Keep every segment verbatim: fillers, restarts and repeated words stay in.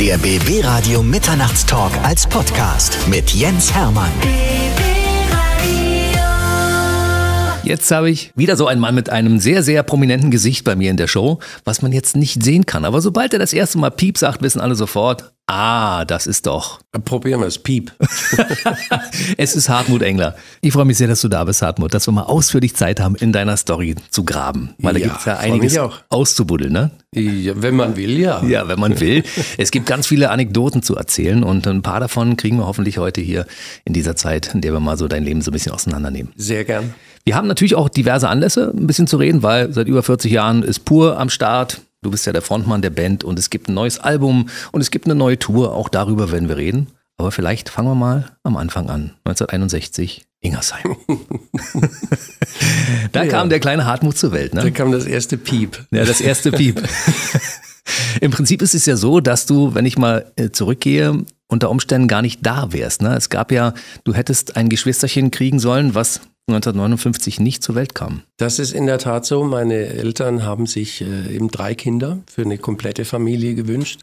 Der B B Radio Mitternachtstalk als Podcast mit Jens Herrmann. Jetzt habe ich wieder so einen Mann mit einem sehr, sehr prominenten Gesicht bei mir in der Show, was man jetzt nicht sehen kann. Aber sobald er das erste Mal Piep sagt, wissen alle sofort, ah, das ist doch. Probieren wir es, Piep. Es ist Hartmut Engler. Ich freue mich sehr, dass du da bist, Hartmut, dass wir mal ausführlich Zeit haben, in deiner Story zu graben. Weil da ja, gibt es ja einiges auszubuddeln, ne? Ja, wenn man will, ja. Ja, wenn man will. Es gibt ganz viele Anekdoten zu erzählen und ein paar davon kriegen wir hoffentlich heute hier in dieser Zeit, in der wir mal so dein Leben so ein bisschen auseinandernehmen. Sehr gern. Wir haben natürlich auch diverse Anlässe, ein bisschen zu reden, weil seit über vierzig Jahren ist Pur am Start. Du bist ja der Frontmann der Band und es gibt ein neues Album und es gibt eine neue Tour. Auch darüber werden wir reden. Aber vielleicht fangen wir mal am Anfang an. neunzehnhunderteinundsechzig, Ingersheim. Da ja. kam der kleine Hartmut zur Welt, ne? Da kam das erste Piep. Ja, das erste Piep. Im Prinzip ist es ja so, dass du, wenn ich mal zurückgehe, unter Umständen gar nicht da wärst, ne? Es gab ja, du hättest ein Geschwisterchen kriegen sollen, was neunzehnhundertneunundfünfzig nicht zur Welt kam. Das ist in der Tat so. Meine Eltern haben sich äh, eben drei Kinder für eine komplette Familie gewünscht.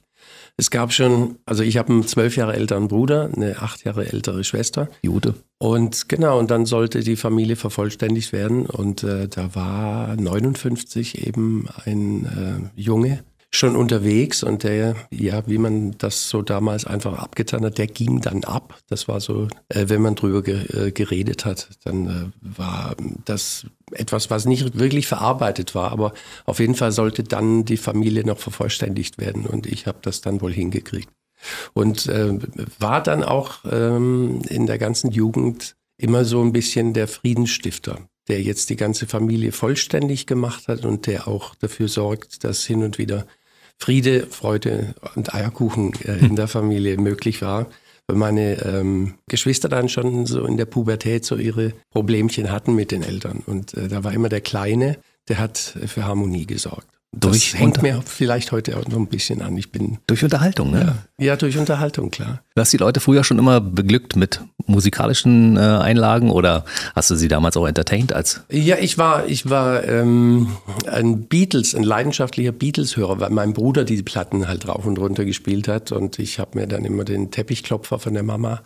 Es gab schon, also ich habe einen zwölf Jahre älteren Bruder, eine acht Jahre ältere Schwester. Jude. Und genau, und dann sollte die Familie vervollständigt werden. Und äh, da war neunundfünfzig eben ein äh, Junge schon unterwegs und der, ja, wie man das so damals einfach abgetan hat, der ging dann ab. Das war so, äh, wenn man drüber ge äh, geredet hat, dann äh, war das etwas, was nicht wirklich verarbeitet war, aber auf jeden Fall sollte dann die Familie noch vervollständigt werden und ich habe das dann wohl hingekriegt. Und äh, war dann auch ähm, in der ganzen Jugend immer so ein bisschen der Friedensstifter, der jetzt die ganze Familie vollständig gemacht hat und der auch dafür sorgt, dass hin und wieder Friede, Freude und Eierkuchen in der Familie möglich war. Weil meine ähm, Geschwister dann schon so in der Pubertät so ihre Problemchen hatten mit den Eltern. Und äh, da war immer der Kleine, der hat für Harmonie gesorgt. Das durch hängt unter mir vielleicht heute auch noch ein bisschen an. Ich bin durch Unterhaltung, ne? Ja, ja, durch Unterhaltung, klar. Du hast die Leute früher schon immer beglückt mit musikalischen äh, Einlagen oder hast du sie damals auch entertaint als? Ja, ich war, ich war ähm, ein Beatles, ein leidenschaftlicher Beatles-Hörer, weil mein Bruder diese Platten halt rauf und runter gespielt hat und ich habe mir dann immer den Teppichklopfer von der Mama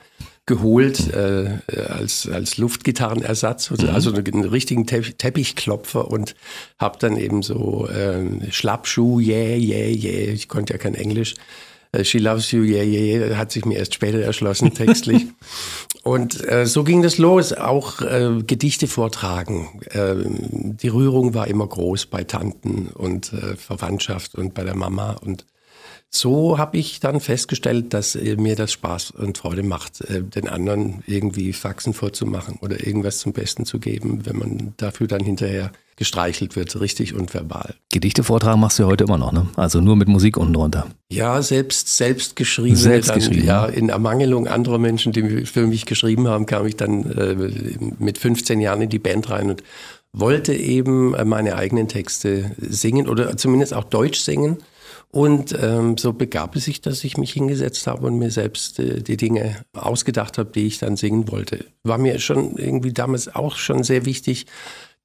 geholt äh, als, als Luftgitarrenersatz, also mhm. einen richtigen Te Teppichklopfer und habe dann eben so äh, Schlappschuh, yeah, yeah, yeah, ich konnte ja kein Englisch, äh, She Loves You, yeah, yeah, yeah, hat sich mir erst später erschlossen textlich. Und äh, so ging das los, auch äh, Gedichte vortragen. Äh, die Rührung war immer groß bei Tanten und äh, Verwandtschaft und bei der Mama und so habe ich dann festgestellt, dass mir das Spaß und Freude macht, den anderen irgendwie Faxen vorzumachen oder irgendwas zum Besten zu geben, wenn man dafür dann hinterher gestreichelt wird, richtig und verbal. Gedichte vortragen machst du ja heute immer noch, ne? Also nur mit Musik unten drunter. Ja, selbst, selbst geschrieben. Selbst dann, geschrieben. Ja, in Ermangelung anderer Menschen, die für mich geschrieben haben, kam ich dann äh, mit fünfzehn Jahren in die Band rein und wollte eben meine eigenen Texte singen oder zumindest auch Deutsch singen. Und ähm, so begab es sich, dass ich mich hingesetzt habe und mir selbst äh, die Dinge ausgedacht habe, die ich dann singen wollte. War mir schon irgendwie damals auch schon sehr wichtig,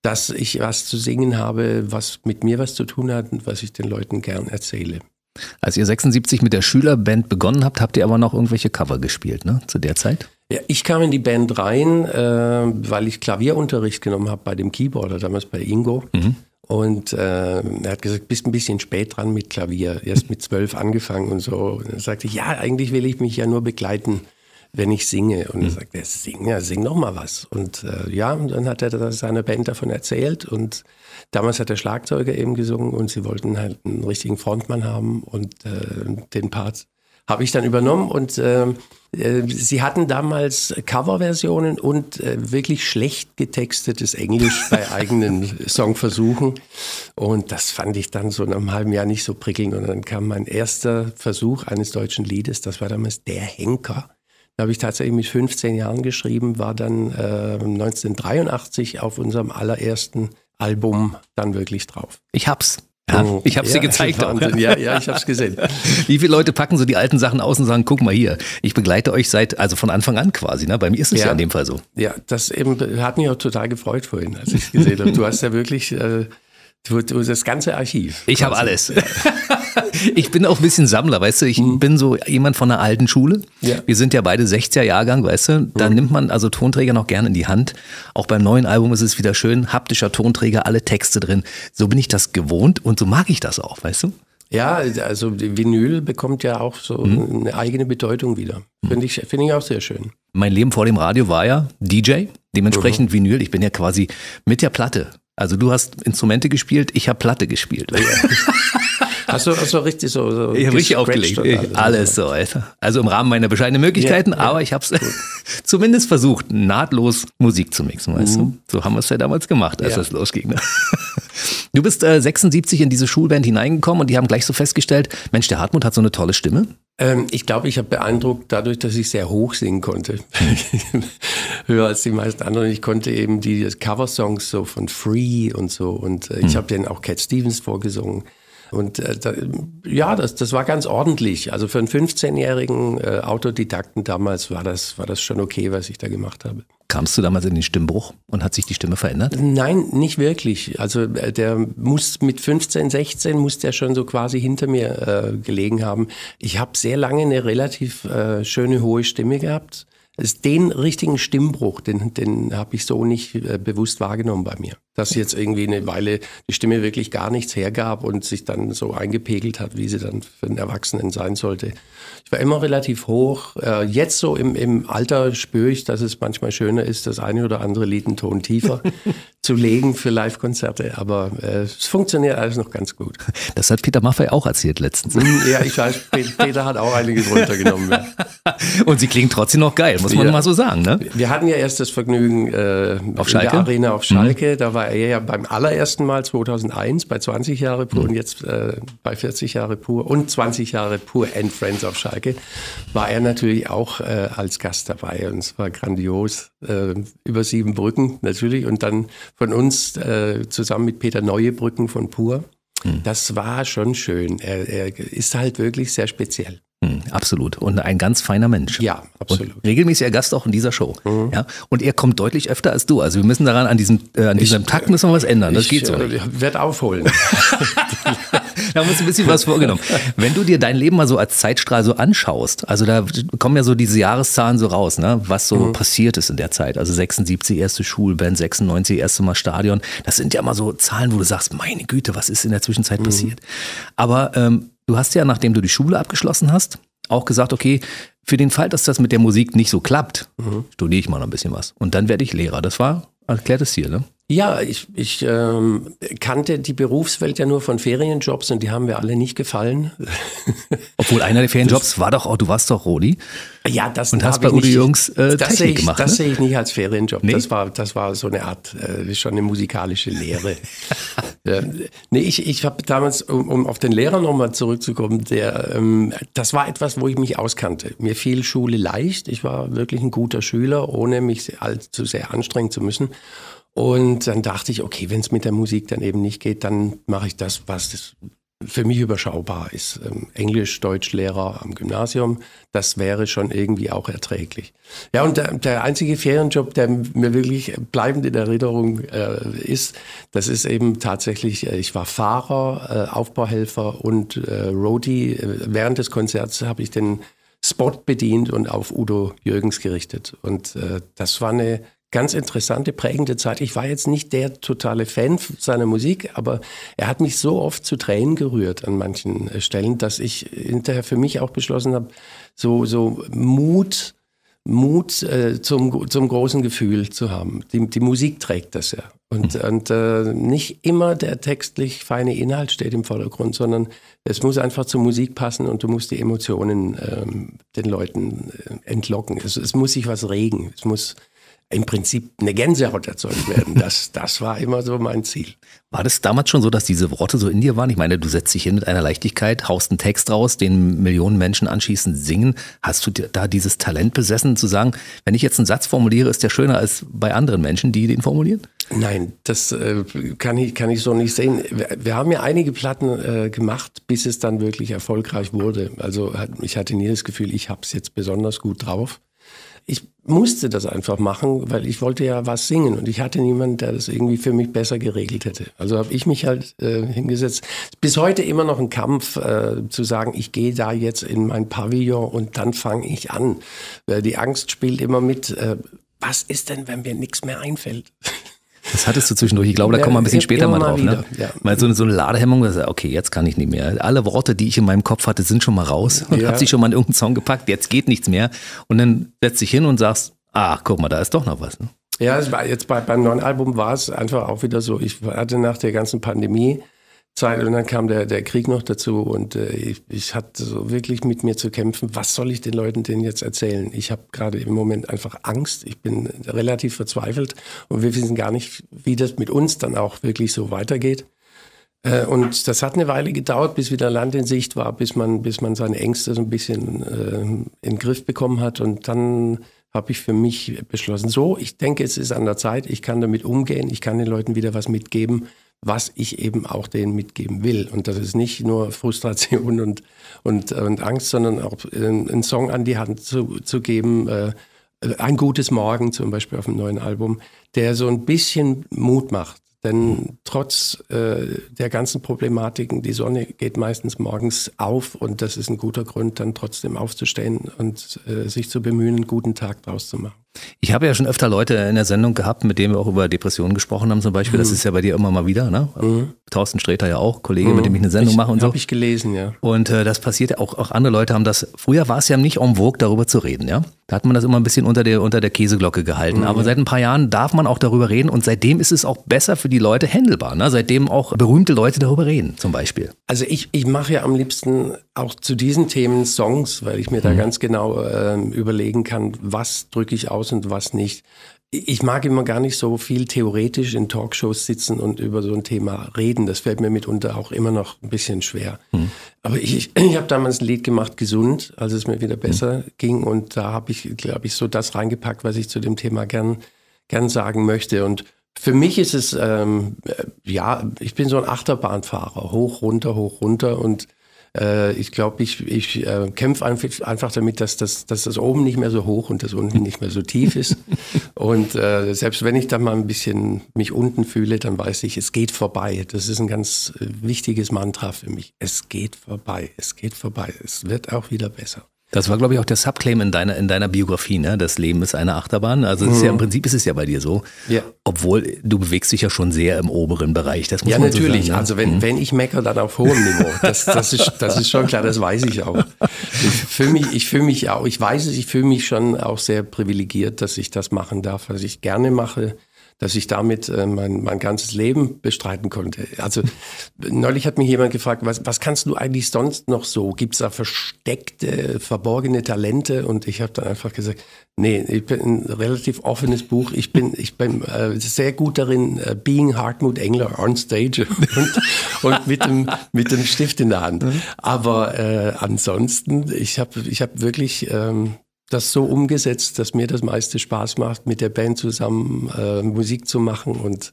dass ich was zu singen habe, was mit mir was zu tun hat und was ich den Leuten gern erzähle. Als ihr sechsundsiebzig mit der Schülerband begonnen habt, habt ihr aber noch irgendwelche Cover gespielt, ne? Zu der Zeit? Ja, ich kam in die Band rein, äh, weil ich Klavierunterricht genommen habe bei dem Keyboarder, damals bei Ingo. Mhm. Und äh, er hat gesagt, bist ein bisschen spät dran mit Klavier, erst mit zwölf angefangen und so. Und dann sagte ich, ja, eigentlich will ich mich ja nur begleiten, wenn ich singe. Und er sagte, sing, ja, sing noch mal was. Und äh, ja, und dann hat er seiner Band davon erzählt und damals hat der Schlagzeuger eben gesungen und sie wollten halt einen richtigen Frontmann haben und äh, den Part habe ich dann übernommen und äh, sie hatten damals Coverversionen und äh, wirklich schlecht getextetes Englisch bei eigenen Songversuchen und das fand ich dann so nach einem halben Jahr nicht so prickelnd und dann kam mein erster Versuch eines deutschen Liedes, das war damals Der Henker. Da habe ich tatsächlich mit fünfzehn Jahren geschrieben, war dann äh, neunzehnhundertdreiundachtzig auf unserem allerersten Album dann wirklich drauf. Ich hab's. Ja, ich habe es ja, dir gezeigt. Wahnsinn. Ja, ja, ich habe es gesehen. Wie viele Leute packen so die alten Sachen aus und sagen, guck mal hier, ich begleite euch seit, also von Anfang an quasi, ne? Bei mir ist es ja, ja in dem Fall so. Ja, das eben hat mich auch total gefreut vorhin, als ich es gesehen habe. Du hast ja wirklich äh, Du, du, das ganze Archiv. Ich habe alles. Ich bin auch ein bisschen Sammler, weißt du, ich mhm. bin so jemand von der alten Schule. Ja. Wir sind ja beide sechziger Jahrgang, weißt du, da mhm. nimmt man also Tonträger noch gerne in die Hand. Auch beim neuen Album ist es wieder schön, haptischer Tonträger, alle Texte drin. So bin ich das gewohnt und so mag ich das auch, weißt du. Ja, also Vinyl bekommt ja auch so mhm. eine eigene Bedeutung wieder. Finde ich, find ich auch sehr schön. Mein Leben vor dem Radio war ja D J, dementsprechend mhm. Vinyl. Ich bin ja quasi mit der Platte. Also du hast Instrumente gespielt, ich habe Platte gespielt. Ja. Hast du, hast du richtig so, so ich richtig aufgelegt. Alles, alles so, Alter. Also im Rahmen meiner bescheidenen Möglichkeiten, ja, ja, aber ich habe es zumindest versucht, nahtlos Musik zu mixen, weißt mhm. du? So haben wir es ja damals gemacht, als ja. das losging. Du bist äh, sechsundsiebzig in diese Schulband hineingekommen und die haben gleich so festgestellt, Mensch, der Hartmut hat so eine tolle Stimme. Ähm, ich glaube, ich habe beeindruckt dadurch, dass ich sehr hoch singen konnte. Höher als die meisten anderen. Ich konnte eben die Coversongs so von Free und so und äh, ich mhm. habe denen auch Cat Stevens vorgesungen. Und äh, da, ja, das, das war ganz ordentlich. Also für einen fünfzehnjährigen äh, Autodidakten damals war das, war das schon okay, was ich da gemacht habe. Kamst du damals in den Stimmbruch und hat sich die Stimme verändert? Nein, nicht wirklich. Also der muss mit fünfzehn, sechzehn muss der schon so quasi hinter mir äh, gelegen haben. Ich habe sehr lange eine relativ äh, schöne hohe Stimme gehabt. Den richtigen Stimmbruch, den, den habe ich so nicht äh, bewusst wahrgenommen bei mir. Dass jetzt irgendwie eine Weile die Stimme wirklich gar nichts hergab und sich dann so eingepegelt hat, wie sie dann für einen Erwachsenen sein sollte. Ich war immer relativ hoch. Äh, jetzt so im, im Alter spüre ich, dass es manchmal schöner ist, das eine oder andere Lied einen Ton tiefer zu legen für Live-Konzerte. Aber äh, es funktioniert alles noch ganz gut. Das hat Peter Maffay auch erzählt letztens. Ja, ich weiß, Peter hat auch einiges runtergenommen. Ja. Und sie klingen trotzdem noch geil, muss man ja. mal so sagen. Ne? Wir hatten ja erst das Vergnügen äh, auf in Schalke? der Arena auf Schalke. Mhm. Da war er ja beim allerersten Mal zweitausendeins bei zwanzig Jahre Pur mhm. und jetzt äh, bei vierzig Jahre Pur und zwanzig Jahre Pur and Friends auf Schalke war er natürlich auch äh, als Gast dabei und es war grandios. Äh, über sieben Brücken natürlich und dann von uns äh, zusammen mit Peter Neuebrücken von Pur. Mhm. Das war schon schön. Er, er ist halt wirklich sehr speziell. Mhm, absolut. Und ein ganz feiner Mensch. Ja, absolut. Und regelmäßiger Gast auch in dieser Show. Mhm. Ja? Und er kommt deutlich öfter als du. Also wir müssen daran, an diesem, äh, an diesem ich, Takt müssen wir was ändern. Das ich, geht so. Ich äh, werde aufholen. Da haben wir uns ein bisschen was vorgenommen. Wenn du dir dein Leben mal so als Zeitstrahl so anschaust, also da kommen ja so diese Jahreszahlen so raus, ne? Was so mhm. passiert ist in der Zeit. Also sechsundsiebzig, erste Schulband, sechsundneunzig, erste Mal Stadion. Das sind ja mal so Zahlen, wo du sagst, meine Güte, was ist in der Zwischenzeit mhm. passiert? Aber ähm, du hast ja, nachdem du die Schule abgeschlossen hast, auch gesagt, okay, für den Fall, dass das mit der Musik nicht so klappt, mhm. studiere ich mal noch ein bisschen was. Und dann werde ich Lehrer. Das war erklärtes Ziel, ne? Ja, ich, ich ähm, kannte die Berufswelt ja nur von Ferienjobs und die haben mir alle nicht gefallen. Obwohl einer der Ferienjobs das war doch auch, du warst doch Rodi. Ja, das und hast bei Ute Jungs äh, das Technik ich, gemacht. Das ne? sehe ich nicht als Ferienjob. Nee? Das war, das war so eine Art, äh, schon eine musikalische Lehre. Ja. Nee, ich, ich habe damals, um, um auf den Lehrer nochmal zurückzukommen, der, ähm, das war etwas, wo ich mich auskannte. Mir fiel Schule leicht. Ich war wirklich ein guter Schüler, ohne mich allzu sehr anstrengen zu müssen. Und dann dachte ich, okay, wenn es mit der Musik dann eben nicht geht, dann mache ich das, was für mich überschaubar ist. Englisch-Deutschlehrer am Gymnasium, das wäre schon irgendwie auch erträglich. Ja, und der, der einzige Ferienjob, der mir wirklich bleibend in Erinnerung äh, ist, das ist eben tatsächlich, ich war Fahrer, äh, Aufbauhelfer und äh, Roadie. Während des Konzerts habe ich den Spot bedient und auf Udo Jürgens gerichtet. Und äh, das war eine ganz interessante, prägende Zeit. Ich war jetzt nicht der totale Fan seiner Musik, aber er hat mich so oft zu Tränen gerührt an manchen Stellen, dass ich hinterher für mich auch beschlossen habe, so, so Mut, Mut äh, zum, zum großen Gefühl zu haben. Die, die Musik trägt das ja. Und, mhm. und äh, nicht immer der textlich feine Inhalt steht im Vordergrund, sondern es muss einfach zur Musik passen und du musst die Emotionen ähm, den Leuten äh, entlocken. Es, es muss sich was regen. Es muss im Prinzip eine Gänsehaut erzeugt werden. Das, das war immer so mein Ziel. War das damals schon so, dass diese Worte so in dir waren? Ich meine, du setzt dich hin mit einer Leichtigkeit, haust einen Text raus, den Millionen Menschen anschließend singen. Hast du da dieses Talent besessen, zu sagen, wenn ich jetzt einen Satz formuliere, ist der schöner als bei anderen Menschen, die den formulieren? Nein, das äh, kann ich, kann ich so nicht sehen. Wir, wir haben ja einige Platten äh, gemacht, bis es dann wirklich erfolgreich wurde. Also ich hatte nie das Gefühl, ich habe es jetzt besonders gut drauf. Ich musste das einfach machen, weil ich wollte ja was singen und ich hatte niemanden, der das irgendwie für mich besser geregelt hätte. Also habe ich mich halt äh, hingesetzt. Bis heute immer noch ein Kampf äh, zu sagen, ich gehe da jetzt in mein Pavillon und dann fange ich an. Äh, die Angst spielt immer mit, äh, was ist denn, wenn mir nichts mehr einfällt? Das hattest du zwischendurch. Ich glaube, da ja, kommen wir ein bisschen später mal drauf. Wieder, ne? Ja. Mal so eine, so eine Ladehemmung, dass, okay, jetzt kann ich nicht mehr. Alle Worte, die ich in meinem Kopf hatte, sind schon mal raus und ja. habe sie schon mal in irgendeinen Song gepackt. Jetzt geht nichts mehr. Und dann setzt dich hin und sagst, ah, guck mal, da ist doch noch was. Ne? Ja, es war jetzt bei, beim neuen Album war es einfach auch wieder so. Ich hatte nach der ganzen Pandemie Zeit und dann kam der, der Krieg noch dazu und äh, ich, ich hatte so wirklich mit mir zu kämpfen, was soll ich den Leuten denn jetzt erzählen? Ich habe gerade im Moment einfach Angst, ich bin relativ verzweifelt und wir wissen gar nicht, wie das mit uns dann auch wirklich so weitergeht. Äh, und das hat eine Weile gedauert, bis wieder Land in Sicht war, bis man, bis man seine Ängste so ein bisschen äh, in den Griff bekommen hat und dann habe ich für mich beschlossen, so, ich denke, es ist an der Zeit, ich kann damit umgehen, ich kann den Leuten wieder was mitgeben, was ich eben auch denen mitgeben will. Und das ist nicht nur Frustration und, und, und Angst, sondern auch einen Song an die Hand zu, zu geben, äh, ein gutes Morgen zum Beispiel auf dem neuen Album, der so ein bisschen Mut macht. Denn trotz äh, der ganzen Problematiken, die Sonne geht meistens morgens auf und das ist ein guter Grund, dann trotzdem aufzustehen und äh, sich zu bemühen, einen guten Tag draus zu machen. Ich habe ja schon öfter Leute in der Sendung gehabt, mit denen wir auch über Depressionen gesprochen haben zum Beispiel. Mhm. Das ist ja bei dir immer mal wieder, ne? Mhm. Torsten Sträter ja auch, Kollege, mhm. mit dem ich eine Sendung ich, mache und so. Habe ich gelesen, ja. Und äh, das passiert ja auch, auch andere Leute haben das, früher war es ja nicht en vogue, darüber zu reden, ja. Da hat man das immer ein bisschen unter der, unter der Käseglocke gehalten. Mhm. Aber seit ein paar Jahren darf man auch darüber reden und seitdem ist es auch besser für die Leute handelbar, ne? Seitdem auch berühmte Leute darüber reden, zum Beispiel. Also ich, ich mache ja am liebsten auch zu diesen Themen Songs, weil ich mir da mhm. ganz genau äh, überlegen kann, was drücke ich aus und was nicht. Ich mag immer gar nicht so viel theoretisch in Talkshows sitzen und über so ein Thema reden. Das fällt mir mitunter auch immer noch ein bisschen schwer. Mhm. Aber ich, ich habe damals ein Lied gemacht, Gesund, als es mir wieder besser mhm. ging. Und da habe ich, glaube ich, so das reingepackt, was ich zu dem Thema gern, gern sagen möchte. Und für mich ist es, ähm, ja, ich bin so ein Achterbahnfahrer. Hoch, runter, hoch, runter. Und äh, ich glaube, ich, ich äh, kämpfe einfach, einfach damit, dass das, dass das oben nicht mehr so hoch und das unten nicht mehr so tief ist. Und äh, selbst wenn ich dann mal ein bisschen mich unten fühle, dann weiß ich, es geht vorbei. Das ist ein ganz wichtiges Mantra für mich. Es geht vorbei, es geht vorbei, es wird auch wieder besser. Das war, glaube ich, auch der Subclaim in deiner, in deiner Biografie, ne? Das Leben ist eine Achterbahn. Also es ist ja, im Prinzip ist es ja bei dir so. Ja. Obwohl, du bewegst dich ja schon sehr im oberen Bereich. Das muss ja, man natürlich. So sagen, ne? Also wenn, mhm. wenn ich meckere, dann auf hohem Niveau. Das, das, ist, das ist schon klar, das weiß ich auch. Ich fühle mich, ich fühle mich auch, ich weiß es, ich fühle mich schon auch sehr privilegiert, dass ich das machen darf, was ich gerne mache, dass ich damit äh, mein, mein ganzes Leben bestreiten konnte. Also neulich hat mich jemand gefragt, was, was kannst du eigentlich sonst noch so? Gibt es da versteckte, verborgene Talente? Und ich habe dann einfach gesagt, nee, ich bin ein relativ offenes Buch. Ich bin, ich bin äh, sehr gut darin, äh, being Hartmut Engler on stage und, und mit, dem, mit dem Stift in der Hand. Aber äh, ansonsten, ich habe ich hab wirklich... Ähm, das so umgesetzt, dass mir das meiste Spaß macht, mit der Band zusammen äh, Musik zu machen und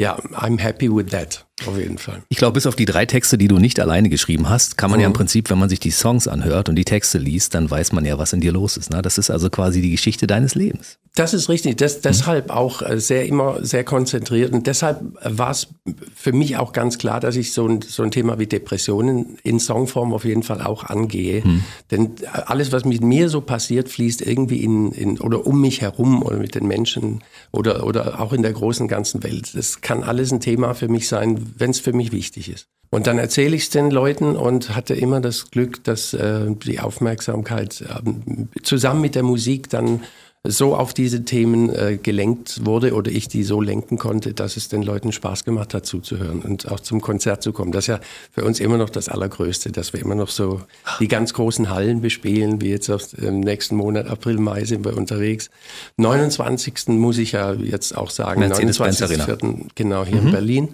ja, I'm happy with that, auf jeden Fall. Ich glaube, bis auf die drei Texte, die du nicht alleine geschrieben hast, kann man mhm. ja im Prinzip, wenn man sich die Songs anhört und die Texte liest, dann weiß man ja, was in dir los ist, ne? Das ist also quasi die Geschichte deines Lebens. Das ist richtig, das, deshalb auch sehr immer sehr konzentriert und deshalb war es für mich auch ganz klar, dass ich so ein, so ein Thema wie Depressionen in Songform auf jeden Fall auch angehe, mhm. denn alles, was mit mir so passiert, fließt irgendwie in, in oder um mich herum oder mit den Menschen oder, oder auch in der großen ganzen Welt. Das kann alles ein Thema für mich sein, wenn es für mich wichtig ist. Und dann erzähle ich es den Leuten und hatte immer das Glück, dass äh, die Aufmerksamkeit äh, zusammen mit der Musik dann so auf diese Themen äh, gelenkt wurde oder ich die so lenken konnte, dass es den Leuten Spaß gemacht hat, zuzuhören und auch zum Konzert zu kommen. Das ist ja für uns immer noch das Allergrößte, dass wir immer noch so die ganz großen Hallen bespielen, wie jetzt auf, im nächsten Monat, April, Mai sind wir unterwegs. neunundzwanzigsten muss ich ja jetzt auch sagen, Mercedes-Benz Arena. neunundzwanzigsten vierten genau hier mhm. in Berlin.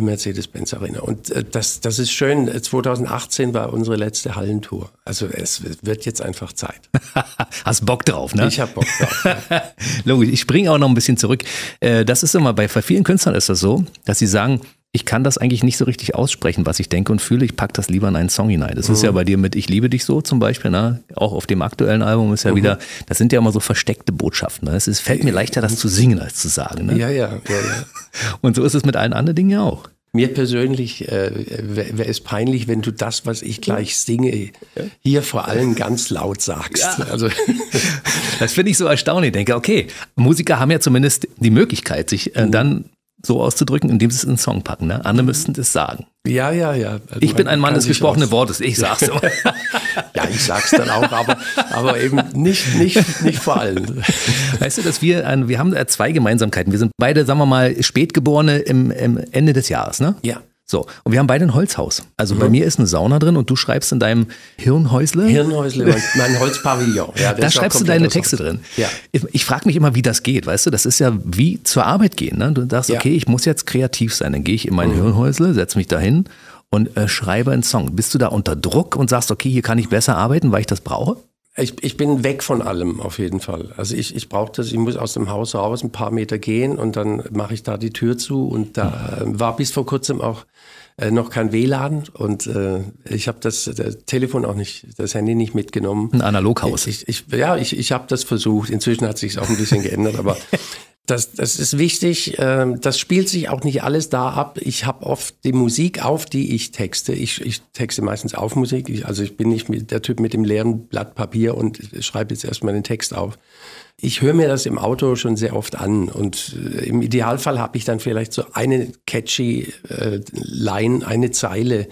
Mercedes-Benz Arena. Und das, das ist schön. zweitausendachtzehn war unsere letzte Hallentour. Also es wird jetzt einfach Zeit. Hast Bock drauf, ne? Ich hab Bock drauf. Ja. Logisch. Ich springe auch noch ein bisschen zurück. Das ist immer bei, bei vielen Künstlern ist das so, dass sie sagen, ich kann das eigentlich nicht so richtig aussprechen, was ich denke und fühle. Ich packe das lieber in einen Song hinein. Das mhm. ist ja bei dir mit Ich liebe dich so zum Beispiel, ne? Auch auf dem aktuellen Album ist ja mhm. wieder, das sind ja immer so versteckte Botschaften. Ne? Es ist, fällt mir leichter, das zu singen, als zu sagen. Ne? Ja, ja, ja, ja. Und so ist es mit allen anderen Dingen ja auch. Mir persönlich äh, wäre es peinlich, wenn du das, was ich gleich singe, hier vor allem ganz laut sagst. Ja. Also. Das finde ich so erstaunlich. Ich denke, okay, Musiker haben ja zumindest die Möglichkeit, sich äh, dann so auszudrücken, indem sie es in einen Song packen. Ne? Andere müssten das sagen. Ja, ja, ja. Also ich bin ein Mann des gesprochenen Wortes, ich sag's immer. Ja, ich sag's dann auch, aber, aber eben nicht, nicht, nicht vor allem. Weißt du, dass wir, wir haben zwei Gemeinsamkeiten. Wir sind beide, sagen wir mal, Spätgeborene im, im Ende des Jahres, ne? Ja. So, und wir haben beide ein Holzhaus. Also mhm. bei mir ist eine Sauna drin und du schreibst in deinem Hirnhäusle. Hirnhäusle, mein, mein Holzpavillon. Ja, da schreibst du deine Texte drin. Ja. Ich, ich frage mich immer, wie das geht, weißt du? Das ist ja wie zur Arbeit gehen. Ne? Du sagst, ja. okay, ich muss jetzt kreativ sein. Dann gehe ich in mein mhm. Hirnhäusle, setze mich da hin und äh, schreibe einen Song. Bist du da unter Druck und sagst, okay, hier kann ich besser arbeiten, weil ich das brauche? Ich, ich bin weg von allem auf jeden Fall. Also ich, ich brauche das, ich muss aus dem Haus raus, ein paar Meter gehen und dann mache ich da die Tür zu und da äh, war bis vor kurzem auch äh, noch kein W L A N und äh, ich habe das, das Telefon auch nicht, das Handy nicht mitgenommen. Ein Analoghaus. Ich, ich, ich, ja, ich, ich habe das versucht. Inzwischen hat sich auch ein bisschen geändert, aber das, das ist wichtig. Äh, das spielt sich auch nicht alles da ab. Ich habe oft die Musik, auf die ich texte. Ich, ich texte meistens auf Musik. Ich, also ich bin nicht mit der Typ mit dem leeren Blatt Papier und schreibe jetzt erstmal den Text auf. Ich höre mir das im Auto schon sehr oft an und äh, im Idealfall habe ich dann vielleicht so eine catchy äh, Line, eine Zeile,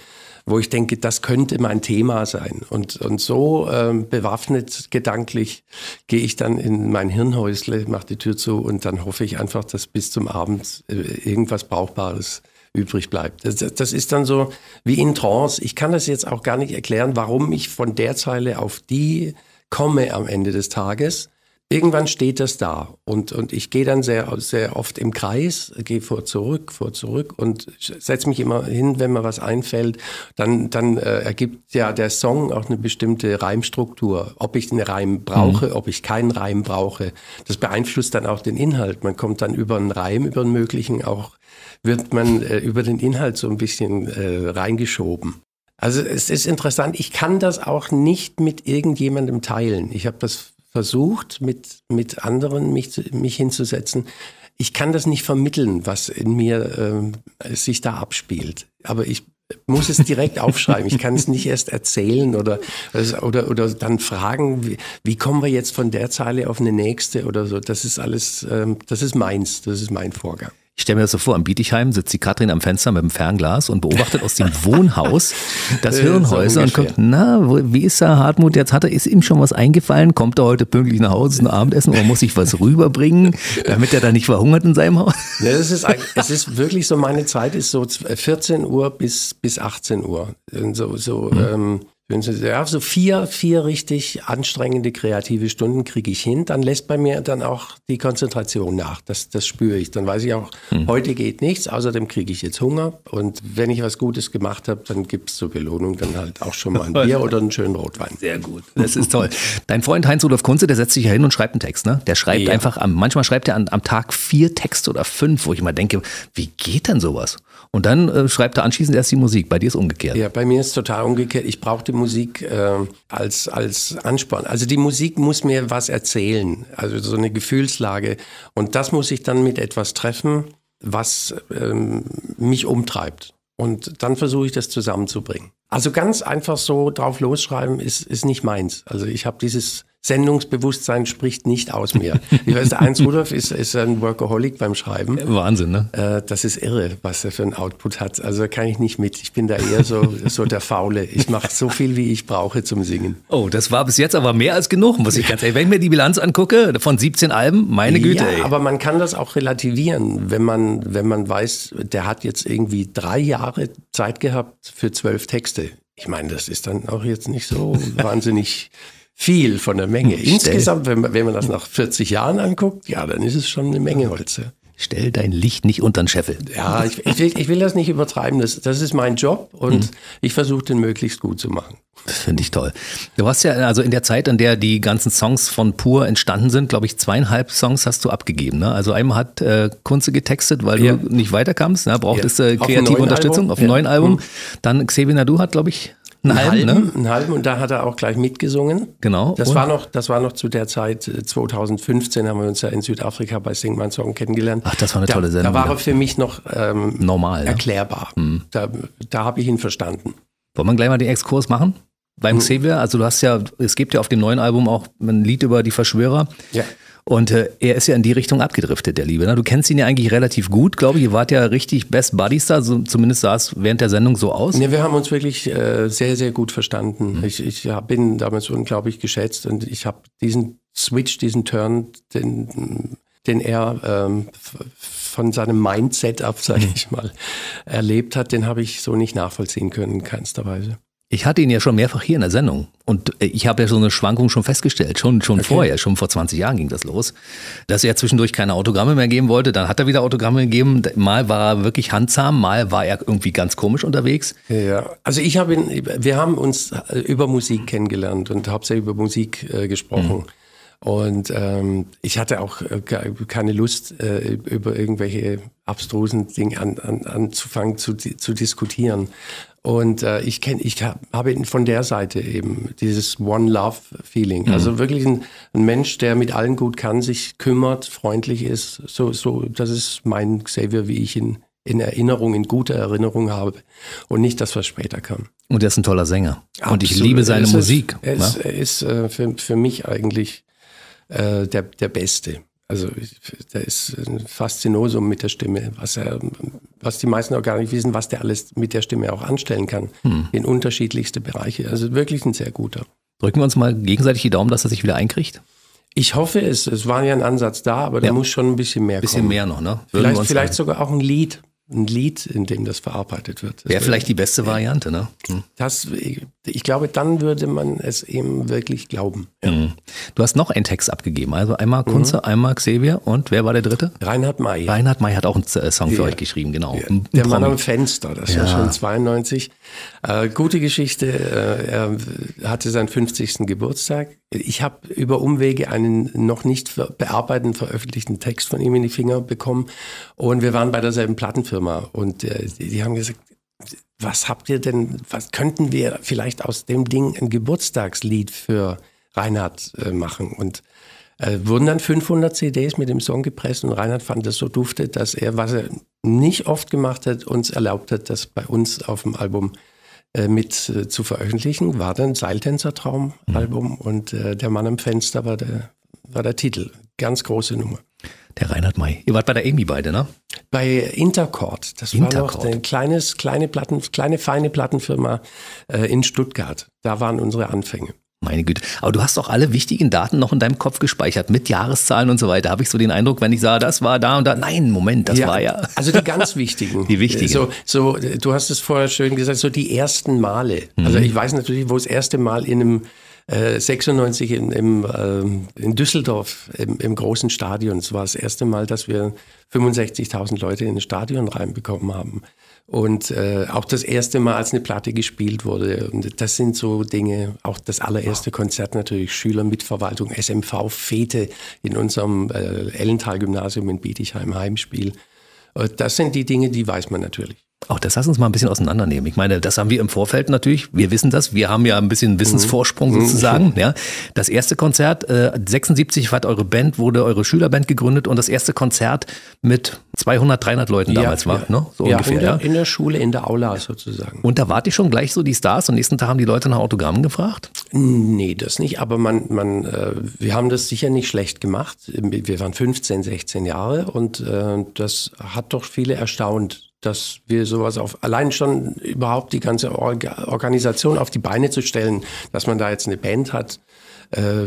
wo ich denke, das könnte mein Thema sein. Und, und so äh, bewaffnet gedanklich gehe ich dann in mein Hirnhäusle, mache die Tür zu und dann hoffe ich einfach, dass bis zum Abend äh, irgendwas Brauchbares übrig bleibt. Das, das ist dann so wie in Trance. Ich kann das jetzt auch gar nicht erklären, warum ich von der Zeile auf die komme am Ende des Tages. Irgendwann steht das da und, und ich gehe dann sehr, sehr oft im Kreis, gehe vor zurück, vor zurück und setze mich immer hin, wenn mir was einfällt. Dann, dann äh, ergibt ja der Song auch eine bestimmte Reimstruktur. Ob ich einen Reim brauche, mhm. ob ich keinen Reim brauche, das beeinflusst dann auch den Inhalt. Man kommt dann über einen Reim, über einen möglichen auch, wird man äh, über den Inhalt so ein bisschen äh, reingeschoben. Also es ist interessant, ich kann das auch nicht mit irgendjemandem teilen. Ich habe das versucht, mit, mit anderen mich, mich hinzusetzen. Ich kann das nicht vermitteln, was in mir äh, sich da abspielt. Aber ich muss es direkt aufschreiben. Ich kann es nicht erst erzählen oder, oder, oder dann fragen, wie, wie kommen wir jetzt von der Zeile auf eine nächste oder so. Das ist alles, ähm, das ist meins, das ist mein Vorgang. Ich stelle mir das so vor, in Bietigheim sitzt die Katrin am Fenster mit dem Fernglas und beobachtet aus dem Wohnhaus das Hirnhäuser so und guckt, na, wie ist da Hartmut jetzt? Hat er, ist ihm schon was eingefallen? Kommt er heute pünktlich nach Hause zum Abendessen oder muss ich was rüberbringen, damit er da nicht verhungert in seinem Haus? Ja, das ist, es ist wirklich so, meine Zeit ist so vierzehn Uhr bis, bis achtzehn Uhr. So, so, mhm. ähm, ja, so vier, vier richtig anstrengende kreative Stunden kriege ich hin. Dann lässt bei mir dann auch die Konzentration nach. Das, das spüre ich. Dann weiß ich auch, heute geht nichts, außerdem kriege ich jetzt Hunger und wenn ich was Gutes gemacht habe, dann gibt es zur Belohnung dann halt auch schon mal ein Bier oder einen schönen Rotwein. Sehr gut, das ist toll. Dein Freund Heinz Rudolf Kunze, der setzt sich ja hin und schreibt einen Text, ne? Der schreibt ja. einfach, am, manchmal schreibt er an, am Tag vier Texte oder fünf, wo ich immer denke, wie geht denn sowas? Und dann äh, schreibt er anschließend erst die Musik, bei dir ist umgekehrt. Ja, bei mir ist total umgekehrt, ich brauche die Musik äh, als, als Ansporn. Also die Musik muss mir was erzählen, also so eine Gefühlslage und das muss ich dann mit etwas treffen, was ähm, mich umtreibt. Und dann versuche ich das zusammenzubringen. Also ganz einfach so drauf losschreiben ist, ist nicht meins. Also ich habe dieses Sendungsbewusstsein, spricht nicht aus mir. Ich weiß, Heinz Rudolf ist, ist ein Workaholic beim Schreiben. Wahnsinn, ne? Äh, das ist irre, was er für einen Output hat. Also da kann ich nicht mit. Ich bin da eher so, so der Faule. Ich mache so viel, wie ich brauche zum Singen. Oh, das war bis jetzt aber mehr als genug, muss ich ganz ehrlich. Wenn ich mir die Bilanz angucke von siebzehn Alben, meine Güte. Ja, ey. Aber man kann das auch relativieren, wenn man, wenn man weiß, der hat jetzt irgendwie drei Jahre Zeit gehabt für zwölf Texte. Ich meine, das ist dann auch jetzt nicht so wahnsinnig viel von der Menge. Insgesamt, wenn man, wenn man das nach vierzig Jahren anguckt, ja, dann ist es schon eine Menge Holz. Stell dein Licht nicht unter den Scheffel. Ja, ich, ich, will, ich will das nicht übertreiben. Das, das ist mein Job und mhm. ich versuche den möglichst gut zu machen. Das finde ich toll. Du hast ja also in der Zeit, in der die ganzen Songs von Pur entstanden sind, glaube ich, zweieinhalb Songs hast du abgegeben. Ne? Also einmal hat äh, Kunze getextet, weil ja. du nicht weiterkamst. Ne? Brauchtest ja. äh, kreative auf Unterstützung Album. auf dem ja. neuen Album. Mhm. Dann Xavier Naidoo hat, glaube ich, einen halben, ne? Einen halben, und da hat er auch gleich mitgesungen. Genau. Das war noch, das war noch zu der Zeit, zweitausendfünfzehn haben wir uns ja in Südafrika bei Sing meinen Song kennengelernt. Ach, das war eine da, tolle Sendung. Da war er für mich noch ähm, normal, ne? erklärbar. Mhm. Da, da habe ich ihn verstanden. Wollen wir gleich mal den Exkurs machen? Beim mhm. Xavier, also du hast ja, es gibt ja auf dem neuen Album auch ein Lied über die Verschwörer. Ja. Und äh, er ist ja in die Richtung abgedriftet, der Liebe. Ne? Du kennst ihn ja eigentlich relativ gut, glaube ich. Ihr wart ja richtig Best Buddies da, so, zumindest sah es während der Sendung so aus. Ne, wir haben uns wirklich äh, sehr, sehr gut verstanden. Mhm. Ich, ich hab ihn damals unglaublich geschätzt und ich habe diesen Switch, diesen Turn, den, den er ähm, von seinem Mindset-up, sage ich mal, erlebt hat, den habe ich so nicht nachvollziehen können, in keinster Weise. Ich hatte ihn ja schon mehrfach hier in der Sendung und ich habe ja so eine Schwankung schon festgestellt, schon, schon okay. vorher, schon vor zwanzig Jahren ging das los, dass er zwischendurch keine Autogramme mehr geben wollte, dann hat er wieder Autogramme gegeben, mal war er wirklich handzahm, mal war er irgendwie ganz komisch unterwegs. Ja, also ich habe ihn, wir haben uns über Musik kennengelernt und hauptsächlich über Musik äh, gesprochen. Mhm. Und ähm, ich hatte auch äh, keine Lust, äh, über irgendwelche abstrusen Dinge an, an, anzufangen zu, zu diskutieren. Und äh, ich kenne, ich habe hab von der Seite eben dieses One-Love-Feeling. Mhm. Also wirklich ein, ein Mensch, der mit allen gut kann, sich kümmert, freundlich ist. So, so, das ist mein Xavier, wie ich ihn in Erinnerung, in guter Erinnerung habe und nicht das, was später kam. Und er ist ein toller Sänger. Absolut. Und ich liebe seine es Musik. Er ist, ja? ist äh, für, für mich eigentlich Der, der Beste. Also der ist ein Faszinosum mit der Stimme, was, er, was die meisten auch gar nicht wissen, was der alles mit der Stimme auch anstellen kann, hm. in unterschiedlichste Bereiche. Also wirklich ein sehr guter. Drücken wir uns mal gegenseitig die Daumen, dass er sich wieder einkriegt? Ich hoffe es. Es war ja ein Ansatz da, aber ja. da muss schon ein bisschen mehr bisschen kommen. Bisschen mehr noch, ne? Würden vielleicht vielleicht sogar auch ein Lied. Ein Lied, in dem das verarbeitet wird. Wäre vielleicht die beste Variante, ne? Hm. Das, ich glaube, dann würde man es eben wirklich glauben. Ja. Mhm. Du hast noch einen Text abgegeben, also einmal Kunze, mhm. einmal Xavier und wer war der dritte? Reinhard Mey. Reinhard Mey hat auch einen Song für ja. euch geschrieben, genau. Ja. Der Mann im Fenster, das ja. war schon zweiundneunzig. Äh, gute Geschichte, äh, er hatte seinen fünfzigsten Geburtstag. Ich habe über Umwege einen noch nicht bearbeiteten, veröffentlichten Text von ihm in die Finger bekommen und wir waren bei derselben Plattenfirma und äh, die, die haben gesagt, was habt ihr denn, was könnten wir vielleicht aus dem Ding ein Geburtstagslied für Reinhard äh, machen und äh, wurden dann fünfhundert C Ds mit dem Song gepresst und Reinhard fand das so dufte, dass er, was er nicht oft gemacht hat, uns erlaubt hat, das bei uns auf dem Album mit äh, zu veröffentlichen, war dann Seiltänzertraum-Album mhm. und äh, Der Mann im Fenster war der, war der Titel. Ganz große Nummer. Der Reinhard Mey. Ihr wart bei der Emi beide, ne? Bei Intercord. Das Intercord. war noch eine kleines, kleine, Platten, kleine, feine Plattenfirma äh, in Stuttgart. Da waren unsere Anfänge. Meine Güte. Aber du hast auch alle wichtigen Daten noch in deinem Kopf gespeichert, mit Jahreszahlen und so weiter. Habe ich so den Eindruck, wenn ich sah, das war da und da. Nein, Moment, das ja, war ja. Also die ganz wichtigen. Die wichtigen. So, so, du hast es vorher schön gesagt, so die ersten Male. Mhm. Also ich weiß natürlich, wo das erste Mal in einem äh, sechsundneunzig in, im, äh, in Düsseldorf im, im großen Stadion. Es war das erste Mal, dass wir fünfundsechzigtausend Leute in ein Stadion reinbekommen haben. Und äh, auch das erste Mal, als eine Platte gespielt wurde. Und das sind so Dinge, auch das allererste Konzert natürlich, Schülermitverwaltung, S M V-Fete in unserem äh, Ellental-Gymnasium in Bietigheim, Heimspiel. Und das sind die Dinge, die weiß man natürlich. Auch das lass uns mal ein bisschen auseinandernehmen. Ich meine, das haben wir im Vorfeld natürlich. Wir wissen das. Wir haben ja ein bisschen Wissensvorsprung mhm. sozusagen. Ja, das erste Konzert, äh, sechsundsiebzig hat eure Band, wurde eure Schülerband gegründet und das erste Konzert mit zweihundert, dreihundert Leuten ja, damals ja. war, ne? So ja, ungefähr. In der, ja, in der Schule, in der Aula sozusagen. Und da wart ihr schon gleich so die Stars? Am nächsten Tag haben die Leute nach Autogrammen gefragt? Nee, das nicht. Aber man, man, äh, wir haben das sicher nicht schlecht gemacht. Wir waren fünfzehn, sechzehn Jahre und äh, das hat doch viele erstaunt, dass wir sowas auf, allein schon überhaupt die ganze Orga- Organisation auf die Beine zu stellen, dass man da jetzt eine Band hat. Äh,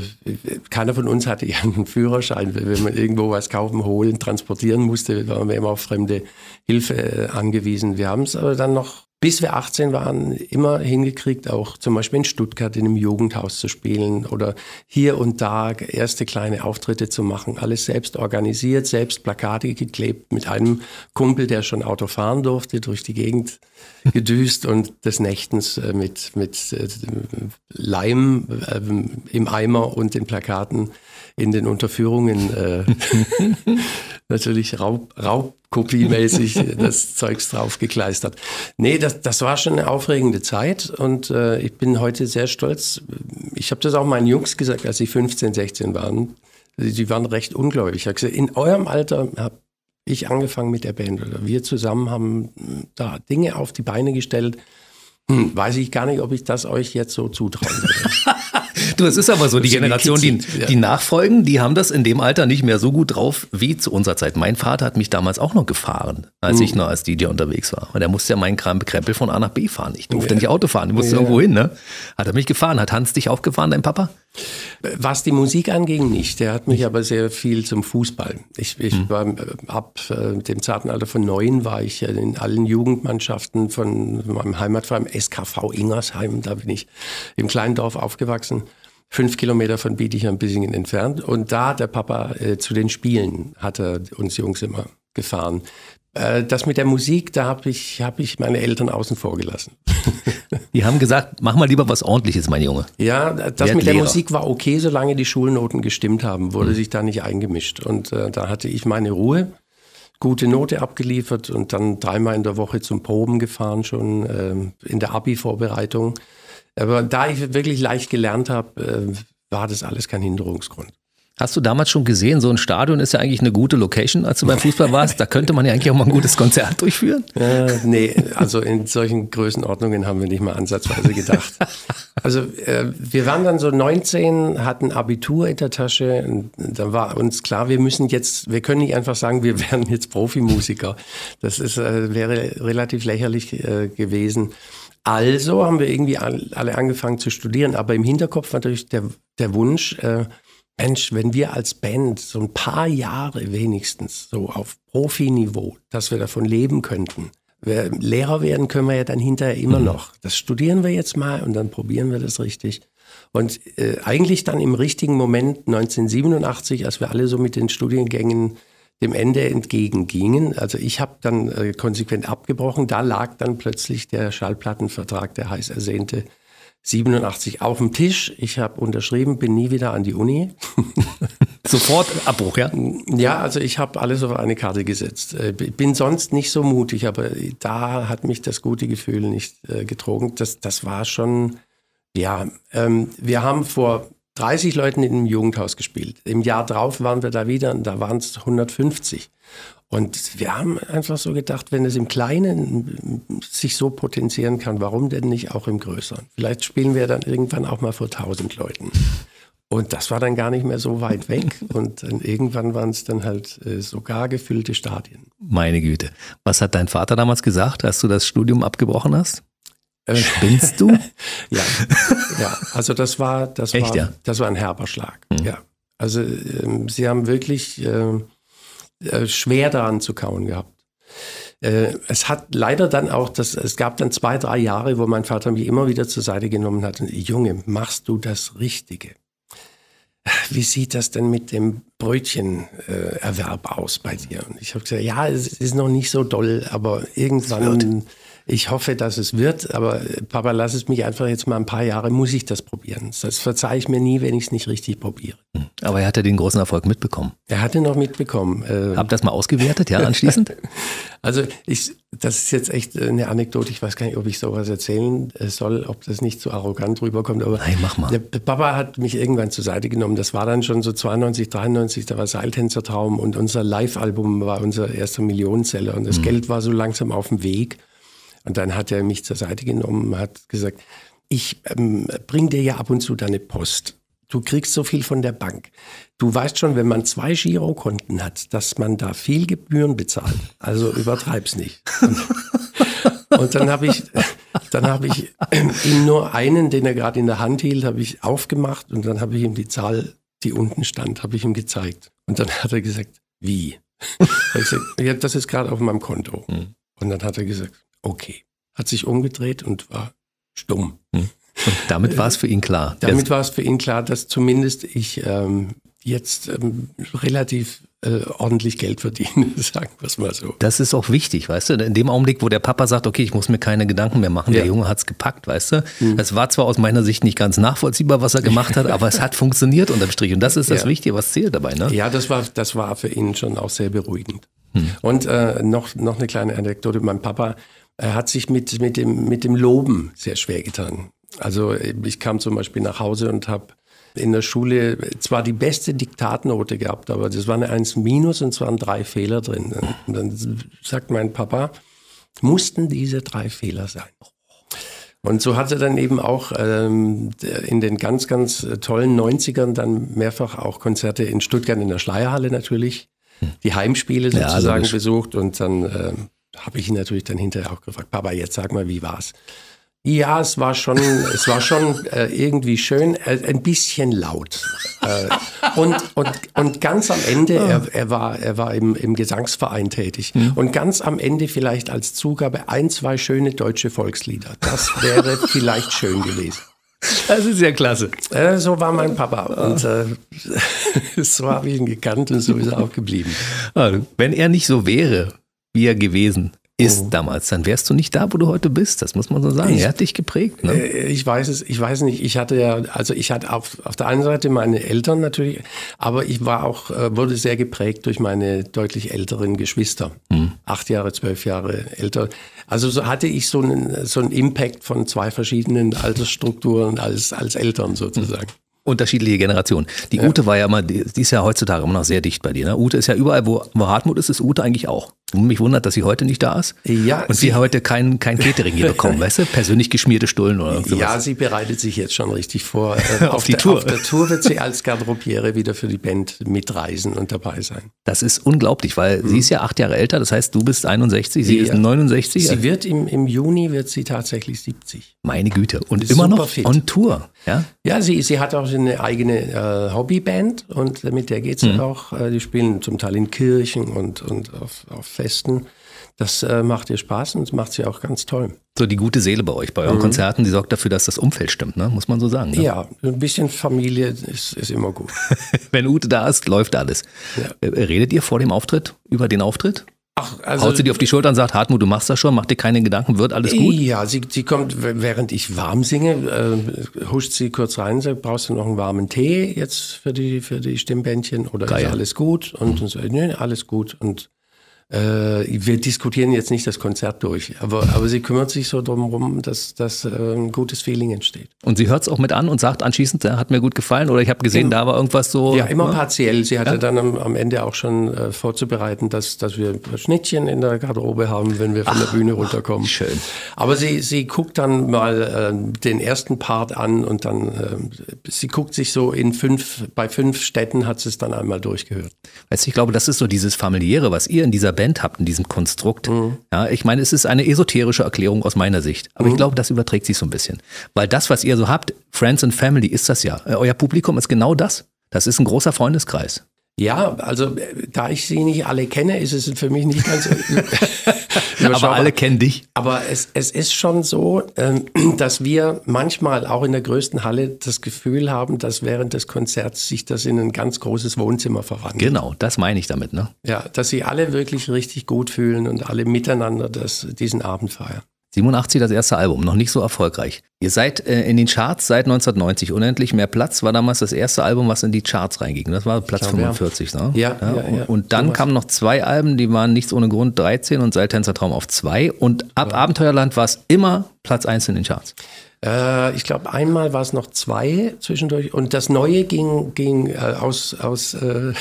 keiner von uns hatte ja einen Führerschein, wenn man irgendwo was kaufen, holen, transportieren musste, waren wir immer auf fremde Hilfe äh, angewiesen. Wir haben es aber dann noch bis wir achtzehn waren, immer hingekriegt, auch zum Beispiel in Stuttgart in einem Jugendhaus zu spielen oder hier und da erste kleine Auftritte zu machen. Alles selbst organisiert, selbst Plakate geklebt, mit einem Kumpel, der schon Auto fahren durfte, durch die Gegend gedüst und des Nächtens mit, mit Leim im Eimer und den Plakaten in den Unterführungen natürlich Raub, Raub kopiemäßig das Zeugs draufgekleistert. Nee, das, das war schon eine aufregende Zeit und äh, ich bin heute sehr stolz. Ich habe das auch meinen Jungs gesagt, als sie fünfzehn, sechzehn waren. Die waren recht ungläubig. Ich habe gesagt, in eurem Alter habe ich angefangen mit der Band. Oder wir zusammen haben da Dinge auf die Beine gestellt. Hm, weiß ich gar nicht, ob ich das euch jetzt so zutrauen würde. Du, es ist aber so, die Generation, die, die nachfolgen, die haben das in dem Alter nicht mehr so gut drauf wie zu unserer Zeit. Mein Vater hat mich damals auch noch gefahren, als mhm. ich noch als D J unterwegs war. Und er musste ja meinen Krempel von A nach B fahren. Ich durfte ja nicht Auto fahren, ich musste ja irgendwo hin. Ne? Hat er mich gefahren. Hat Hans dich auch gefahren, dein Papa? Was die Musik anging, nicht. Der hat mich aber sehr viel zum Fußball. Ich, ich mhm. war ab äh, dem zarten Alter von neun, war ich in allen Jugendmannschaften von meinem Heimatverein S K V Ingersheim. Da bin ich im kleinen Dorf aufgewachsen, fünf Kilometer von Bietigheim-Bissingen entfernt. Und da hat der Papa äh, zu den Spielen, hat er uns Jungs immer gefahren. Äh, das mit der Musik, da habe ich, hab ich meine Eltern außen vor gelassen. Die haben gesagt, mach mal lieber was Ordentliches, mein Junge. Ja, das der mit der Lehrer. Musik war okay, solange die Schulnoten gestimmt haben, wurde mhm. sich da nicht eingemischt. Und äh, da hatte ich meine Ruhe, gute Note abgeliefert und dann dreimal in der Woche zum Proben gefahren, schon äh, in der Abi-Vorbereitung. Aber da ich wirklich leicht gelernt habe, war das alles kein Hinderungsgrund. Hast du damals schon gesehen, so ein Stadion ist ja eigentlich eine gute Location, als du beim Fußball warst? Da könnte man ja eigentlich auch mal ein gutes Konzert durchführen. Äh, nee, also in solchen Größenordnungen haben wir nicht mal ansatzweise gedacht. Also äh, wir waren dann so neunzehn, hatten Abitur in der Tasche. Und dann war uns klar, wir müssen jetzt, wir können nicht einfach sagen, wir werden jetzt Profimusiker. Das ist, äh, wäre relativ lächerlich äh, gewesen. Also haben wir irgendwie alle angefangen zu studieren, aber im Hinterkopf war natürlich der, der Wunsch, äh, Mensch, wenn wir als Band so ein paar Jahre wenigstens so auf Profiniveau, dass wir davon leben könnten. Wir, Lehrer werden können wir ja dann hinterher immer noch. Das studieren wir jetzt mal und dann probieren wir das richtig. Und äh, eigentlich dann im richtigen Moment neunzehnhundertsiebenundachtzig, als wir alle so mit den Studiengängen dem Ende entgegengingen. Also ich habe dann äh, konsequent abgebrochen. Da lag dann plötzlich der Schallplattenvertrag, der heiß ersehnte siebenundachtzig, auf dem Tisch. Ich habe unterschrieben, bin nie wieder an die Uni. Sofort Abbruch, ja? Ja, also ich habe alles auf eine Karte gesetzt. Äh, bin sonst nicht so mutig, aber da hat mich das gute Gefühl nicht äh, getrogen. Das, das war schon, ja, ähm, wir haben vor dreißig Leuten in einem Jugendhaus gespielt. Im Jahr drauf waren wir da wieder und da waren es hundertfünfzig. Und wir haben einfach so gedacht, wenn es im Kleinen sich so potenzieren kann, warum denn nicht auch im Größeren? Vielleicht spielen wir dann irgendwann auch mal vor tausend Leuten. Und das war dann gar nicht mehr so weit weg. Und dann irgendwann waren es dann halt sogar gefüllte Stadien. Meine Güte. Was hat dein Vater damals gesagt, als du das Studium abgebrochen hast? Spinnst du? Ja. Ja, also das war, das Echt, war, ja? das war ein herber Schlag. Mhm. Ja, also ähm, sie haben wirklich äh, äh, schwer daran zu kauen gehabt. Äh, es hat leider dann auch, das, es gab dann zwei, drei Jahre, wo mein Vater mich immer wieder zur Seite genommen hat und: Junge, machst du das Richtige? Wie sieht das denn mit dem Brötchenerwerb äh, aus bei dir? Und ich habe gesagt, ja, es ist noch nicht so doll, aber irgendwann. Ich hoffe, dass es wird, aber Papa, lass es mich einfach jetzt mal ein paar Jahre, muss ich das probieren. Das verzeihe ich mir nie, wenn ich es nicht richtig probiere. Aber er hatte den großen Erfolg mitbekommen. Er hatte noch mitbekommen. Äh Habt ihr das mal ausgewertet, ja, anschließend? Also ich, das ist jetzt echt eine Anekdote, ich weiß gar nicht, ob ich sowas erzählen soll, ob das nicht zu arrogant rüberkommt. Aber nein, mach mal. Der Papa hat mich irgendwann zur Seite genommen, das war dann schon so zweiundneunzig, dreiundneunzig, da war Seiltänzertraum und unser Live-Album war unser erster Millionenseller und das mhm. Geld war so langsam auf dem Weg. Und dann hat er mich zur Seite genommen, hat gesagt, ich ähm, bring dir ja ab und zu deine Post. Du kriegst so viel von der Bank. Du weißt schon, wenn man zwei Girokonten hat, dass man da viel Gebühren bezahlt. Also übertreib's nicht. Und, und dann habe ich, dann habe ich äh, ihm nur einen, den er gerade in der Hand hielt, habe ich aufgemacht und dann habe ich ihm die Zahl, die unten stand, habe ich ihm gezeigt. Und dann hat er gesagt, wie? Ich gesagt, ja, das ist gerade auf meinem Konto. Und dann hat er gesagt, okay, hat sich umgedreht und war stumm. Und damit war es für ihn klar? Damit war es für ihn klar, dass zumindest ich ähm, jetzt ähm, relativ äh, ordentlich Geld verdiene, sagen wir es mal so. Das ist auch wichtig, weißt du? In dem Augenblick, wo der Papa sagt, okay, ich muss mir keine Gedanken mehr machen, ja. der Junge hat es gepackt, weißt du? Mhm. Das war zwar aus meiner Sicht nicht ganz nachvollziehbar, was er gemacht hat, aber es hat funktioniert unterm Strich. Und das ist das ja. Wichtige, was zählt dabei, ne? Ja, das war, das war für ihn schon auch sehr beruhigend. Mhm. Und äh, noch, noch eine kleine Anekdote. Mein Papa Er hat sich mit, mit, dem, mit dem Loben sehr schwer getan. Also ich kam zum Beispiel nach Hause und habe in der Schule zwar die beste Diktatnote gehabt, aber das war eine eins minus und es waren drei Fehler drin. Und dann sagt mein Papa, mussten diese drei Fehler sein. Und so hat er dann eben auch ähm, in den ganz, ganz tollen neunzigern dann mehrfach auch Konzerte in Stuttgart in der Schleierhalle natürlich, die Heimspiele sozusagen ja, besucht und dann... Ähm, habe ich ihn natürlich dann hinterher auch gefragt, Papa, jetzt sag mal, wie war's? Ja, es war schon, es war schon äh, irgendwie schön, äh, ein bisschen laut. Äh, und, und, und ganz am Ende, er, er war, er war im, im Gesangsverein tätig. Mhm. Und ganz am Ende vielleicht als Zugabe ein, zwei schöne deutsche Volkslieder. Das wäre vielleicht schön gewesen. Das ist ja klasse. Äh, so war mein Papa. Und äh, so habe ich ihn gekannt und so ist er auch geblieben. Wenn er nicht so wäre, wie er gewesen ist oh. damals, dann wärst du nicht da, wo du heute bist. Das muss man so sagen. Ich, er hat dich geprägt. Ne? Äh, ich weiß es, ich weiß nicht. Ich hatte ja, also ich hatte auf, auf der einen Seite meine Eltern natürlich, aber ich war auch, äh, wurde sehr geprägt durch meine deutlich älteren Geschwister. Hm. Acht Jahre, zwölf Jahre älter. Also so hatte ich so einen, so einen Impact von zwei verschiedenen Altersstrukturen als, als Eltern sozusagen. Hm. Unterschiedliche Generationen. Die ja. Ute war ja immer, die ist ja heutzutage immer noch sehr dicht bei dir. Ne? Ute ist ja überall, wo, wo Hartmut ist, ist Ute eigentlich auch. Mich wundert, dass sie heute nicht da ist. Ja, und sie, sie heute kein, kein Catering hier bekommen, weißt du? Persönlich geschmierte Stullen oder sowas. Ja, sie bereitet sich jetzt schon richtig vor. auf, auf die der, Tour. Auf der Tour wird sie als Garderobiere wieder für die Band mitreisen und dabei sein. Das ist unglaublich, weil mhm. sie ist ja acht Jahre älter, das heißt, du bist einundsechzig, sie ja. ist neunundsechzig. Sie wird im, im Juni wird sie tatsächlich siebzig. Meine Güte. Und immer noch fit. On Tour. Ja, ja sie, sie hat auch eine eigene äh, Hobbyband und äh, mit der geht es mhm. auch. Äh, die spielen zum Teil in Kirchen und, und auf, auf Festen. Das äh, macht ihr Spaß und macht sie auch ganz toll. So die gute Seele bei euch, bei euren mhm. Konzerten, die sorgt dafür, dass das Umfeld stimmt, ne? Muss man so sagen. Ne? Ja, ein bisschen Familie ist, ist immer gut. Wenn Ute da ist, läuft alles. Ja. Redet ihr vor dem Auftritt über den Auftritt? Ach, also, haut sie dir auf die Schulter und sagt, Hartmut, du machst das schon, mach dir keine Gedanken, wird alles gut? Ja, sie, sie kommt, während ich warm singe, äh, huscht sie kurz rein, sagt, brauchst du noch einen warmen Tee jetzt für die, für die Stimmbändchen oder Geil. Ist alles gut? Und, mhm. und so, nö, alles gut. Und äh, wir diskutieren jetzt nicht das Konzert durch, aber, aber sie kümmert sich so drum rum, dass, dass äh, ein gutes Feeling entsteht. Und sie hört es auch mit an und sagt anschließend, ja, hat mir gut gefallen oder ich habe gesehen, ja. da war irgendwas so... Ja, immer ne? partiell. Sie hatte ja. dann am, am Ende auch schon äh, vorzubereiten, dass, dass wir Schnittchen in der Garderobe haben, wenn wir von ach, der Bühne runterkommen. Ach, schön. Aber sie, sie guckt dann mal äh, den ersten Part an und dann, äh, sie guckt sich so in fünf, bei fünf Städten hat sie es dann einmal durchgehört. Weißt du, ich glaube, das ist so dieses Familiäre, was ihr in dieser Band habt in diesem Konstrukt. Mhm. Ja, ich meine, es ist eine esoterische Erklärung aus meiner Sicht. Aber mhm. ich glaube, das überträgt sich so ein bisschen. Weil das, was ihr so habt, Friends and Family, ist das ja. Euer Publikum ist genau das. Das ist ein großer Freundeskreis. Ja, also da ich sie nicht alle kenne, ist es für mich nicht ganz überschaubar. Aber alle kennen dich. Aber es, es ist schon so, ähm, dass wir manchmal auch in der größten Halle das Gefühl haben, dass während des Konzerts sich das in ein ganz großes Wohnzimmer verwandelt. Genau, das meine ich damit, ne? Ja, dass sie alle wirklich richtig gut fühlen und alle miteinander das, diesen Abend feiern. siebenundachtzig das erste Album, noch nicht so erfolgreich. Ihr seid äh, in den Charts seit neunzehnhundertneunzig. Unendlich mehr Platz war damals das erste Album, was in die Charts reinging. Das war Platz glaube, fünfundvierzig. Ja. Ne? Ja, ja, ja, ja. Und dann so kamen noch zwei Alben, die waren Nichts ohne Grund dreizehn und Seiltänzertraum auf zwei. Und ab ja. Abenteuerland war es immer Platz eins in den Charts. Äh, ich glaube, einmal war es noch zwei zwischendurch. Und das Neue ging, ging äh, aus... aus äh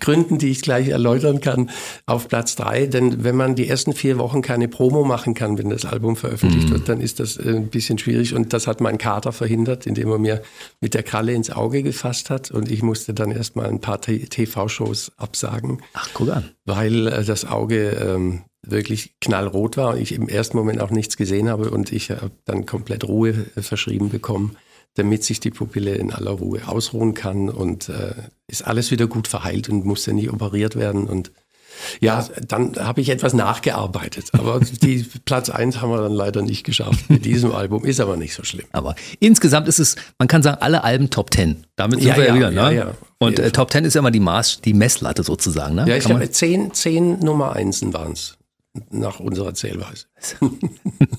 Gründen, die ich gleich erläutern kann, auf Platz drei. Denn wenn man die ersten vier Wochen keine Promo machen kann, wenn das Album veröffentlicht mm. wird, dann ist das ein bisschen schwierig. Und das hat mein Kater verhindert, indem er mir mit der Kralle ins Auge gefasst hat. Und ich musste dann erstmal ein paar T V-Shows absagen. Ach, guck an. Weil das Auge ähm, wirklich knallrot war und ich im ersten Moment auch nichts gesehen habe. Und ich habe dann komplett Ruhe verschrieben bekommen, damit sich die Pupille in aller Ruhe ausruhen kann und äh, ist alles wieder gut verheilt und muss ja nicht operiert werden. Und Ja, dann habe ich etwas nachgearbeitet. Aber die Platz eins haben wir dann leider nicht geschafft mit diesem Album. Ist aber nicht so schlimm. Aber insgesamt ist es, man kann sagen, alle Alben Top Ten. Damit sind ja, wir ja wieder, ja, ne? Ja, und äh, Top Ten ist ja immer die Maß, die Messlatte sozusagen, ne? Ja, ich glaube, zehn, zehn Nummer Einsen waren es. Nach unserer Zählweise.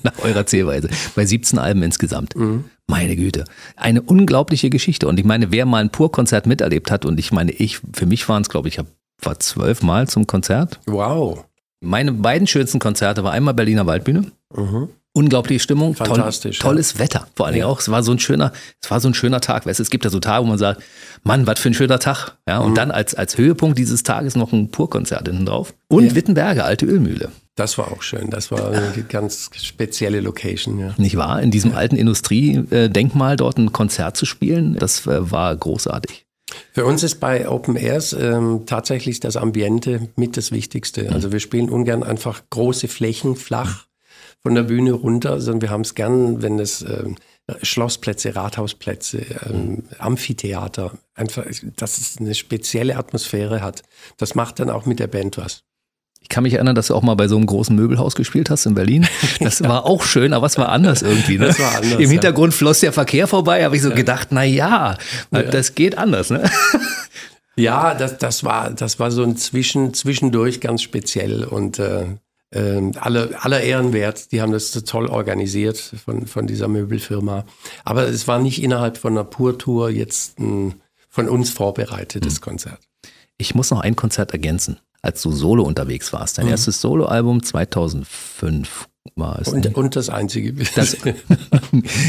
Nach eurer Zählweise. Bei siebzehn Alben insgesamt. Mhm. Meine Güte. Eine unglaubliche Geschichte. Und ich meine, wer mal ein Pur-Konzert miterlebt hat, und ich meine, ich, für mich waren es, glaube ich, ich war zwölf Mal zum Konzert. Wow. Meine beiden schönsten Konzerte war einmal Berliner Waldbühne. Mhm. Unglaubliche Stimmung, fantastisch, toll, tolles ja. Wetter. Vor allen Dingen ja. auch, es war so ein schöner, es war so ein schöner Tag. Weißt, es gibt ja so Tage, wo man sagt, Mann, was für ein schöner Tag. Ja, und mhm. dann als, als Höhepunkt dieses Tages noch ein Pur-Konzert hinten drauf. Und ja. Wittenberger, alte Ölmühle. Das war auch schön. Das war eine ganz spezielle Location. Ja. Nicht wahr? In diesem ja. alten Industriedenkmal dort ein Konzert zu spielen, das war großartig. Für uns ist bei Open Airs ähm, tatsächlich das Ambiente mit das Wichtigste. Mhm. Also wir spielen ungern einfach große Flächen flach. Mhm. Von der Bühne runter, sondern wir haben es gern, wenn es ähm, Schlossplätze, Rathausplätze, ähm, Amphitheater, einfach, dass es eine spezielle Atmosphäre hat. Das macht dann auch mit der Band was. Ich kann mich erinnern, dass du auch mal bei so einem großen Möbelhaus gespielt hast in Berlin. Das ja. war auch schön, aber es war anders irgendwie. Ne? Das war anders, im Hintergrund ja. floss der Verkehr vorbei, habe ich so ja. gedacht, na ja, ja, das geht anders, ne? Ja, das, das, war, das war so ein Zwischen, zwischendurch ganz speziell und äh, Ähm, alle, aller Ehren wert, die haben das so toll organisiert von, von dieser Möbelfirma. Aber es war nicht innerhalb von einer Pur-Tour jetzt ein von uns vorbereitetes mhm. Konzert. Ich muss noch ein Konzert ergänzen, als du solo unterwegs warst. Dein mhm. erstes Soloalbum zweitausendfünf war es. Und, und das einzige. Das,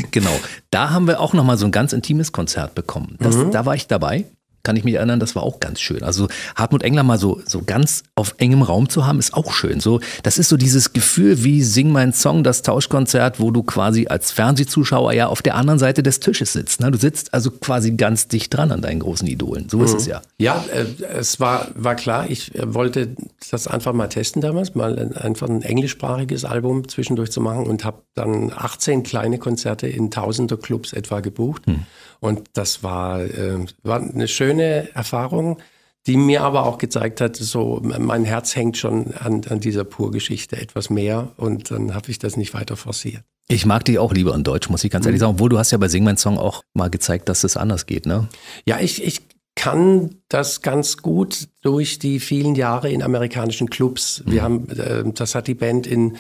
genau. Da haben wir auch nochmal so ein ganz intimes Konzert bekommen. Das, mhm. Da war ich dabei. Kann ich mich erinnern, das war auch ganz schön. Also Hartmut Engler mal so, so ganz auf engem Raum zu haben, ist auch schön. So, das ist so dieses Gefühl wie Sing meinen Song, das Tauschkonzert, wo du quasi als Fernsehzuschauer ja auf der anderen Seite des Tisches sitzt. Ne? Du sitzt also quasi ganz dicht dran an deinen großen Idolen. So mhm. ist es ja. Ja, äh, es war, war klar, ich äh, wollte das einfach mal testen damals, mal einfach ein englischsprachiges Album zwischendurch zu machen und habe dann achtzehn kleine Konzerte in tausender Clubs etwa gebucht. Mhm. Und das war, äh, war eine schöne Schöne Erfahrung, die mir aber auch gezeigt hat, so mein Herz hängt schon an, an dieser Pur-Geschichte etwas mehr und dann habe ich das nicht weiter forciert. Ich mag dich auch lieber in Deutsch, muss ich ganz ehrlich sagen, obwohl du hast ja bei Sing meinen Song auch mal gezeigt, dass es anders geht, ne? Ja, ich, ich kann das ganz gut durch die vielen Jahre in amerikanischen Clubs. Wir mhm. haben, das hat die Band in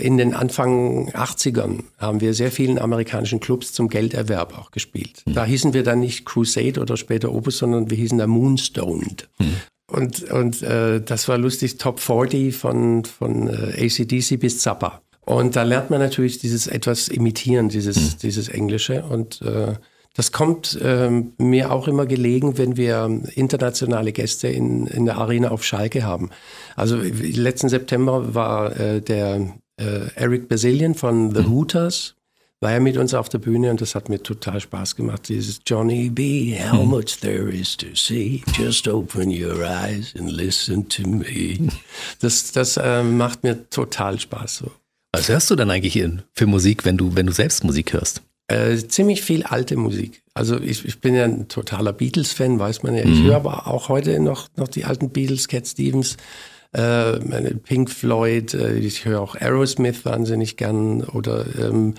In den Anfang achtzigern haben wir sehr vielen amerikanischen Clubs zum Gelderwerb auch gespielt. Da hießen wir dann nicht Crusade oder später Opus, sondern wir hießen da Moonstoned. Mhm. Und, und äh, das war lustig, Top vierzig von, von äh, A C D C bis Zappa. Und da lernt man natürlich dieses etwas imitieren, dieses, mhm. dieses Englische. Und äh, das kommt äh, mir auch immer gelegen, wenn wir internationale Gäste in, in der Arena auf Schalke haben. Also letzten September war äh, der... Äh, Eric Bazilian von The mhm. Hooters war ja mit uns auf der Bühne und das hat mir total Spaß gemacht. Dieses Johnny B, how mhm. much there is to see, just open your eyes and listen to me. Das, das äh, macht mir total Spaß. So. Was hörst du dann eigentlich in, für Musik, wenn du, wenn du selbst Musik hörst? Äh, ziemlich viel alte Musik. Also ich, ich bin ja ein totaler Beatles-Fan, weiß man ja. Mhm. Ich höre aber auch heute noch, noch die alten Beatles, Cat Stevens. Pink Floyd, ich höre auch Aerosmith wahnsinnig gern oder ähm,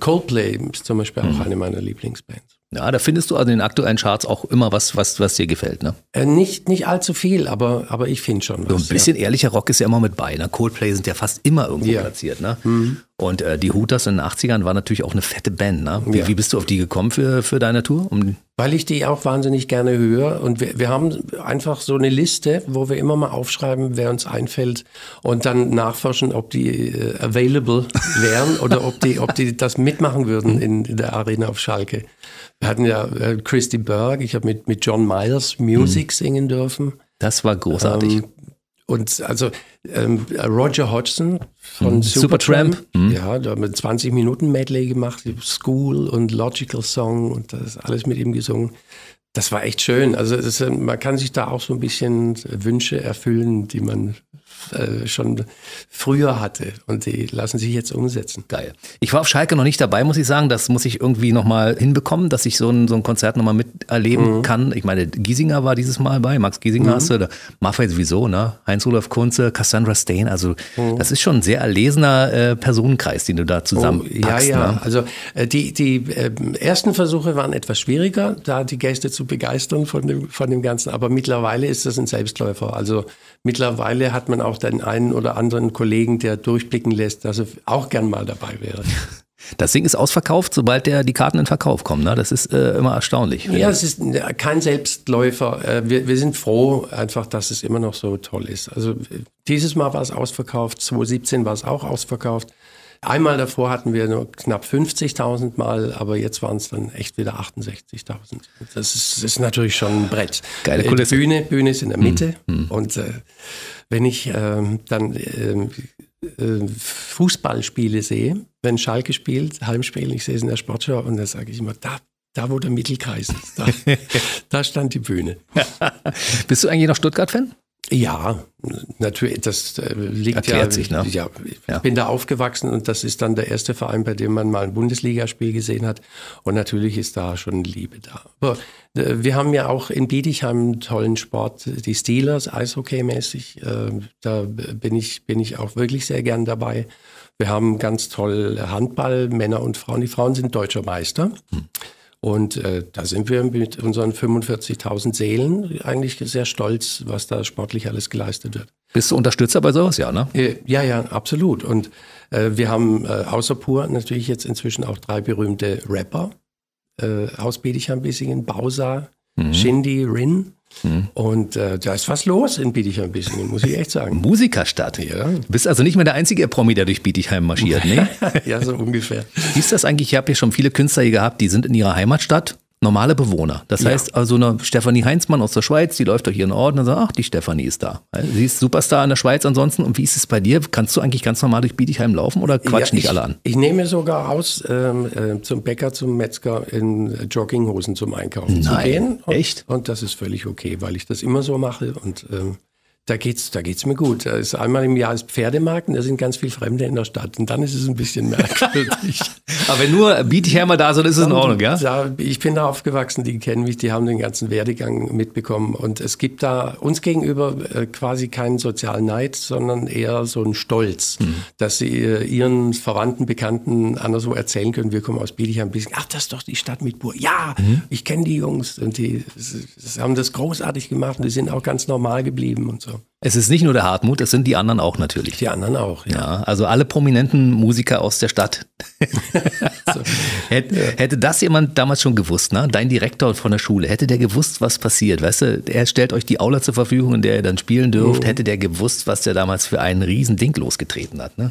Coldplay ist zum Beispiel auch mhm. eine meiner Lieblingsbands. Ja, da findest du also in den aktuellen Charts auch immer was, was, was dir gefällt, ne? Äh, nicht, nicht allzu viel, aber, aber ich finde schon was. So ein bisschen ja. ehrlicher Rock ist ja immer mit bei, ne? Coldplay sind ja fast immer irgendwo ja. platziert, ne? Mhm. Und äh, die Hooters in den achtzigern war natürlich auch eine fette Band, ne? Wie, ja. wie bist du auf die gekommen für, für deine Tour? Um Weil ich die auch wahnsinnig gerne höre und wir, wir haben einfach so eine Liste, wo wir immer mal aufschreiben, wer uns einfällt und dann nachforschen, ob die äh, available wären oder ob die, ob die das mitmachen würden in, in der Arena auf Schalke. Wir hatten ja äh, Christy Berg, ich habe mit, mit John Myers Music mhm. singen dürfen. Das war großartig. Ähm, und also ähm, Roger Hodgson von mhm. Supertramp, Supertramp. Mhm. ja, da haben wir zwanzig Minuten Medley gemacht, School und Logical Song und das alles mit ihm gesungen. Das war echt schön. Also das, man kann sich da auch so ein bisschen Wünsche erfüllen, die man äh, schon früher hatte. Und die lassen sich jetzt umsetzen. Geil. Ich war auf Schalke noch nicht dabei, muss ich sagen. Das muss ich irgendwie nochmal hinbekommen, dass ich so ein, so ein Konzert nochmal miterleben mhm. kann. Ich meine, Giesinger war dieses Mal bei, Max Giesinger mhm. hast du, Maffay sowieso, ne? Heinz Rudolf Kunze, Cassandra Steen. Also mhm. das ist schon ein sehr erlesener äh, Personenkreis, den du da zusammenpackst. Oh, ja, ja. Ne? Also äh, die, die äh, ersten Versuche waren etwas schwieriger, da die Gäste zu begeistern von dem, von dem Ganzen. Aber mittlerweile ist das ein Selbstläufer. Also mittlerweile hat man auch den einen oder anderen Kollegen, der durchblicken lässt, dass er auch gern mal dabei wäre. Das Ding ist ausverkauft, sobald der, die Karten in den Verkauf kommen. Ne? Das ist äh, immer erstaunlich. Ja, es ist kein Selbstläufer. Wir, wir sind froh einfach, dass es immer noch so toll ist. Also dieses Mal war es ausverkauft, zwanzig siebzehn war es auch ausverkauft. Einmal davor hatten wir nur knapp fünfzigtausend Mal, aber jetzt waren es dann echt wieder achtundsechzigtausend. Das ist, das ist natürlich schon ein Brett. Geile Kulisse. Die Bühne, Bühne ist in der Mitte. Mhm. Und äh, wenn ich äh, dann äh, äh, Fußballspiele sehe, wenn Schalke spielt, Heimspiel, ich sehe es in der Sportschau und da sage ich immer, da, da wo der Mittelkreis ist, da, da stand die Bühne. Bist du eigentlich noch Stuttgart-Fan? Ja, natürlich, das liegt Erklärt ja, sich, ne? ja, ich ja. bin da aufgewachsen und das ist dann der erste Verein, bei dem man mal ein Bundesligaspiel gesehen hat und natürlich ist da schon Liebe da. Aber wir haben ja auch in Bietigheim einen tollen Sport, die Steelers, eishockeymäßig, da bin ich, bin ich auch wirklich sehr gern dabei. Wir haben ganz toll Handball, Männer und Frauen, die Frauen sind deutscher Meister. Hm. Und äh, da sind wir mit unseren fünfundvierzigtausend Seelen eigentlich sehr stolz, was da sportlich alles geleistet wird. Bist du Unterstützer bei sowas, ja, ne? Äh, ja, ja, absolut. Und äh, wir haben äh, außer Pur natürlich jetzt inzwischen auch drei berühmte Rapper äh, aus Bietigheim-Bissingen, Bausa, mhm. Shindy, Rin. Hm. Und äh, da ist was los in Bietigheim-Bissingen, muss ich echt sagen. Musikerstadt. Ja. Du bist also nicht mehr der einzige Promi, der durch Bietigheim marschiert, ne? Ja, so ungefähr. Wie ist das eigentlich? Ich habe hier schon viele Künstler hier gehabt, die sind in ihrer Heimatstadt normale Bewohner. Das ja. heißt, also eine Stefanie Heinzmann aus der Schweiz, die läuft durch ihren Ort und sagt, ach, die Stefanie ist da. Sie ist Superstar in der Schweiz ansonsten. Und wie ist es bei dir? Kannst du eigentlich ganz normal durch Bietigheim laufen oder quatsch ja, nicht ich, alle an? Ich nehme sogar aus, ähm, äh, zum Bäcker, zum Metzger in Jogginghosen zum Einkaufen Nein, zu gehen. Und, echt? Und das ist völlig okay, weil ich das immer so mache und ähm, Da geht's, da geht's mir gut. Da ist einmal im Jahr ist Pferdemarkt und da sind ganz viele Fremde in der Stadt. Und dann ist es ein bisschen merkwürdig. Aber wenn nur Bietigheim da so, dann ist es in Ordnung, ja? Da, ich bin da aufgewachsen, die kennen mich, die haben den ganzen Werdegang mitbekommen. Und es gibt da uns gegenüber äh, quasi keinen sozialen Neid, sondern eher so einen Stolz, mhm. dass sie äh, ihren Verwandten, Bekannten anderswo erzählen können. Wir kommen aus Bietigheim ein bisschen. Ach, das ist doch die Stadt mit Pur. Ja, mhm. ich kenne die Jungs und die sie haben das großartig gemacht und die sind auch ganz normal geblieben und so. Es ist nicht nur der Hartmut, es sind die anderen auch natürlich. Die anderen auch, ja. ja also alle prominenten Musiker aus der Stadt. so. Hät, ja. Hätte das jemand damals schon gewusst, ne? Dein Direktor von der Schule, hätte der gewusst, was passiert? Weißt du, er stellt euch die Aula zur Verfügung, in der ihr dann spielen dürft. Mhm. Hätte der gewusst, was der damals für ein Riesending losgetreten hat, ne?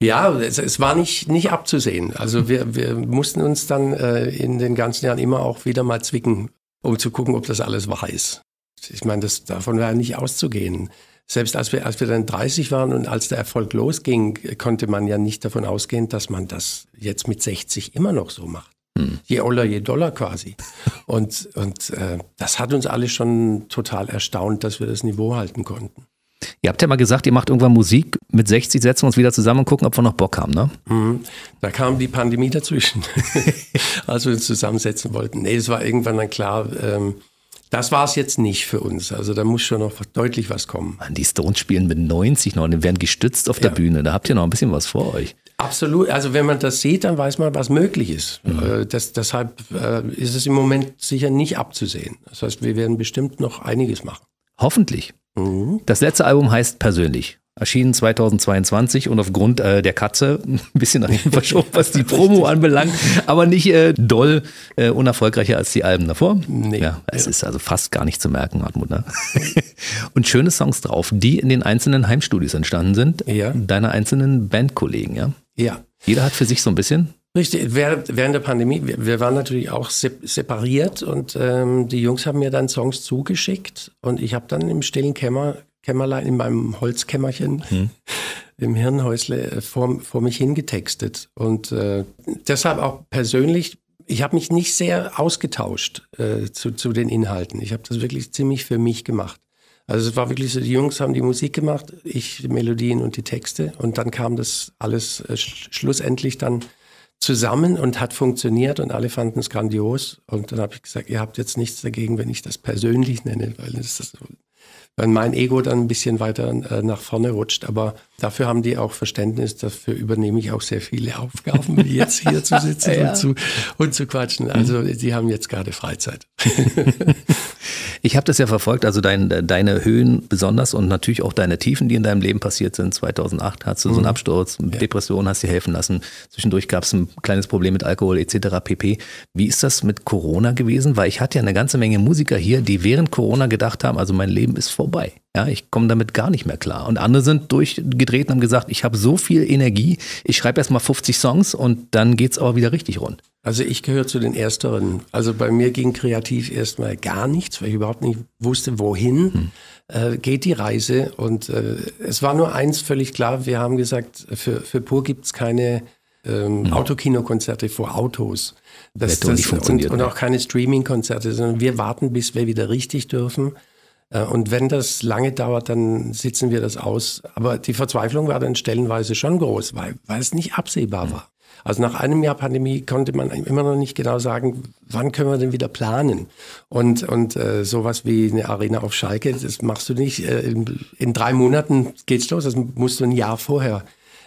Ja, es, es war nicht, nicht abzusehen. Also wir, wir mussten uns dann äh, in den ganzen Jahren immer auch wieder mal zwicken, um zu gucken, ob das alles wahr ist. Ich meine, das, davon war ja nicht auszugehen. Selbst als wir, als wir dann dreißig waren und als der Erfolg losging, konnte man ja nicht davon ausgehen, dass man das jetzt mit sechzig immer noch so macht. Hm. Je Oller, je Dollar quasi. Und, und äh, das hat uns alle schon total erstaunt, dass wir das Niveau halten konnten. Ihr habt ja mal gesagt, ihr macht irgendwann Musik. Mit sechzig setzen wir uns wieder zusammen und gucken, ob wir noch Bock haben, ne? Mhm. Da kam die Pandemie dazwischen, als wir uns zusammensetzen wollten. Nee, es war irgendwann dann klar, ähm, das war es jetzt nicht für uns. Also da muss schon noch deutlich was kommen. Mann, die Stones spielen mit neunzig noch und werden gestützt auf der ja. Bühne. Da habt ihr noch ein bisschen was vor euch. Absolut. Also wenn man das sieht, dann weiß man, was möglich ist. Mhm. Das, deshalb ist es im Moment sicher nicht abzusehen. Das heißt, wir werden bestimmt noch einiges machen. Hoffentlich. Mhm. Das letzte Album heißt Persönlich. Erschienen zweitausendzweiundzwanzig und aufgrund äh, der Katze ein bisschen nach hinten verschoben, was die Promo anbelangt, aber nicht äh, doll äh, unerfolgreicher als die Alben davor. Nee. Ja, es ja. ist also fast gar nicht zu merken, Hartmut. Ne? Und schöne Songs drauf, die in den einzelnen Heimstudios entstanden sind, ja. deiner einzelnen Bandkollegen. Ja? ja. Jeder hat für sich so ein bisschen... Richtig, während der Pandemie, wir waren natürlich auch separiert und ähm, die Jungs haben mir dann Songs zugeschickt und ich habe dann im stillen Kämmer, Kämmerlein, in meinem Holzkämmerchen, hm. im Hirnhäusle vor, vor mich hingetextet und äh, deshalb auch persönlich, ich habe mich nicht sehr ausgetauscht äh, zu, zu den Inhalten, ich habe das wirklich ziemlich für mich gemacht. Also es war wirklich so, die Jungs haben die Musik gemacht, ich die Melodien und die Texte, und dann kam das alles äh, schlussendlich dann zusammen und hat funktioniert und alle fanden es grandios. Und dann habe ich gesagt, ihr habt jetzt nichts dagegen, wenn ich das persönlich nenne, weil das ist, wenn mein Ego dann ein bisschen weiter äh, nach vorne rutscht. Aber dafür haben die auch Verständnis, dafür übernehme ich auch sehr viele Aufgaben, wie jetzt hier zu sitzen ja. und, zu, und zu quatschen. Also die haben jetzt gerade Freizeit. Ich habe das ja verfolgt, also dein, deine Höhen besonders und natürlich auch deine Tiefen, die in deinem Leben passiert sind. zweitausendacht hattest du mhm. so einen Absturz, ja. Depression, hast dir helfen lassen. Zwischendurch gab es ein kleines Problem mit Alkohol et cetera pp. Wie ist das mit Corona gewesen? Weil ich hatte ja eine ganze Menge Musiker hier, die während Corona gedacht haben, also mein Leben ist vorbei. Ja, ich komme damit gar nicht mehr klar. Und andere sind durchgedreht und haben gesagt, ich habe so viel Energie, ich schreibe erstmal fünfzig Songs und dann geht es aber wieder richtig rund. Also ich gehöre zu den Ersteren. Also bei mir ging kreativ erstmal gar nichts, weil ich überhaupt nicht wusste, wohin hm. äh, geht die Reise. Und äh, es war nur eins völlig klar, wir haben gesagt, für, für Pur gibt es keine ähm, hm. Autokinokonzerte vor Autos. Das, das, nicht funktioniert, und, und auch keine Streaming-Konzerte, sondern wir warten, bis wir wieder richtig dürfen. Und wenn das lange dauert, dann sitzen wir das aus. Aber die Verzweiflung war dann stellenweise schon groß, weil, weil es nicht absehbar war. Also nach einem Jahr Pandemie konnte man immer noch nicht genau sagen, wann können wir denn wieder planen? Und, und äh, sowas wie eine Arena auf Schalke, das machst du nicht. Äh, in, in drei Monaten geht's los, das musst du ein Jahr vorher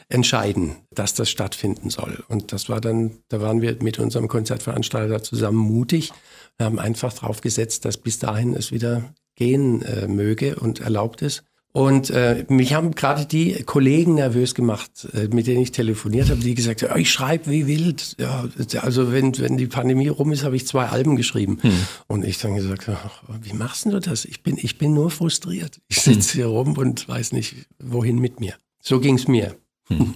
entscheiden, dass das stattfinden soll. Und das war dann, da waren wir mit unserem Konzertveranstalter zusammen mutig. Wir haben einfach drauf gesetzt, dass bis dahin es wieder gehen äh, möge und erlaubt ist. Und äh, mich haben gerade die Kollegen nervös gemacht, äh, mit denen ich telefoniert habe, die gesagt haben, oh, ich schreibe wie wild. Ja, also wenn, wenn die Pandemie rum ist, habe ich zwei Alben geschrieben. Hm. Und ich dann gesagt, ach, wie machst du das? Ich bin, ich bin nur frustriert. Ich sitze hm. hier rum und weiß nicht, wohin mit mir. So ging es mir.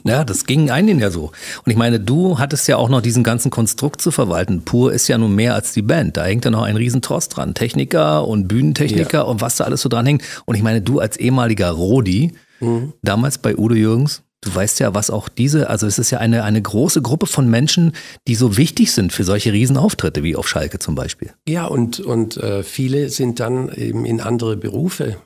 Ja, das ging einigen ja so. Und ich meine, du hattest ja auch noch diesen ganzen Konstrukt zu verwalten. Pur ist ja nun mehr als die Band. Da hängt ja noch ein Riesentrost dran. Techniker und Bühnentechniker ja. und was da alles so dran hängt. Und ich meine, du als ehemaliger Rodi, mhm. damals bei Udo Jürgens, du weißt ja, was auch diese, also es ist ja eine, eine große Gruppe von Menschen, die so wichtig sind für solche Riesenauftritte, wie auf Schalke zum Beispiel. Ja, und, und äh, viele sind dann eben in andere Berufe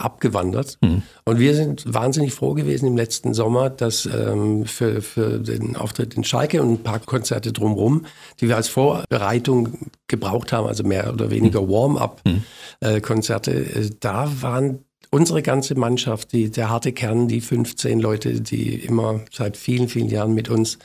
abgewandert. Mhm. Und wir sind wahnsinnig froh gewesen im letzten Sommer, dass ähm, für, für den Auftritt in Schalke und ein paar Konzerte drumherum, die wir als Vorbereitung gebraucht haben, also mehr oder weniger mhm. Warm-up-Konzerte, mhm. äh, äh, da waren unsere ganze Mannschaft, die, der harte Kern, die fünfzehn Leute, die immer seit vielen, vielen Jahren mit uns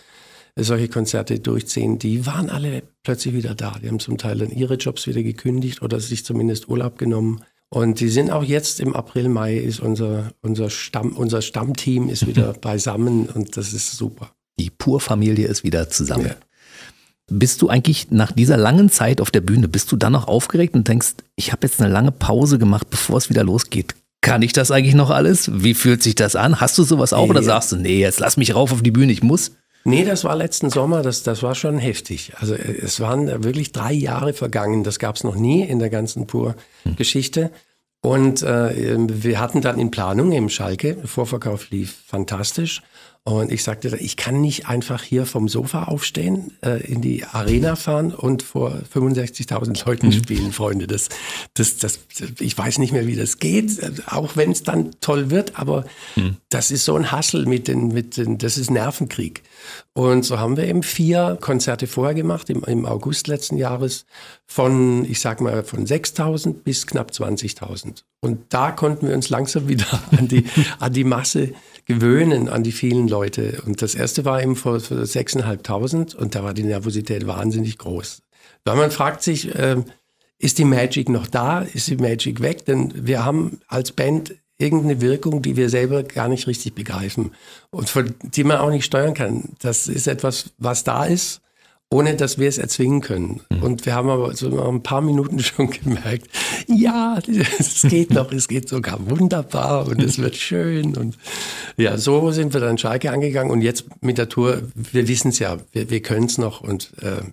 solche Konzerte durchziehen, die waren alle plötzlich wieder da. Die haben zum Teil dann ihre Jobs wieder gekündigt oder sich zumindest Urlaub genommen. Und die sind auch jetzt im April, Mai ist unser, unser, Stamm, unser Stammteam ist wieder beisammen und das ist super. Die Pur-Familie ist wieder zusammen. Ja. Bist du eigentlich nach dieser langen Zeit auf der Bühne, bist du dann noch aufgeregt und denkst, ich habe jetzt eine lange Pause gemacht, bevor es wieder losgeht? Kann ich das eigentlich noch alles? Wie fühlt sich das an? Hast du sowas auch nee. Oder sagst du, nee, jetzt lass mich rauf auf die Bühne, ich muss? Nee, das war letzten Sommer, das, das war schon heftig. Also es waren wirklich drei Jahre vergangen, das gab es noch nie in der ganzen Pur-Geschichte. Und äh, wir hatten dann in Planung im Schalke, Vorverkauf lief fantastisch. Und ich sagte, ich kann nicht einfach hier vom Sofa aufstehen, äh, in die Arena fahren und vor fünfundsechzigtausend Leuten spielen, Freunde. Das, das, das, ich weiß nicht mehr, wie das geht, auch wenn es dann toll wird, aber mhm. das ist so ein Hustle mit den, mit den, das ist Nervenkrieg. Und so haben wir eben vier Konzerte vorher gemacht, im, im August letzten Jahres, von, ich sag mal, von sechstausend bis knapp zwanzigtausend. Und da konnten wir uns langsam wieder an die, an die Masse gewöhnen, an die vielen Leute. Und das erste war eben vor sechstausendfünfhundert und da war die Nervosität wahnsinnig groß. Weil man fragt sich, äh, ist die Magic noch da? Ist die Magic weg? Denn wir haben als Band irgendeine Wirkung, die wir selber gar nicht richtig begreifen und von, die man auch nicht steuern kann. Das ist etwas, was da ist, ohne dass wir es erzwingen können. Mhm. Und wir haben aber so nach ein paar Minuten schon gemerkt, ja, es geht noch, es geht sogar wunderbar und es wird schön. Und ja, so sind wir dann Schalke angegangen und jetzt mit der Tour, wir wissen es ja, wir, wir können es noch und äh,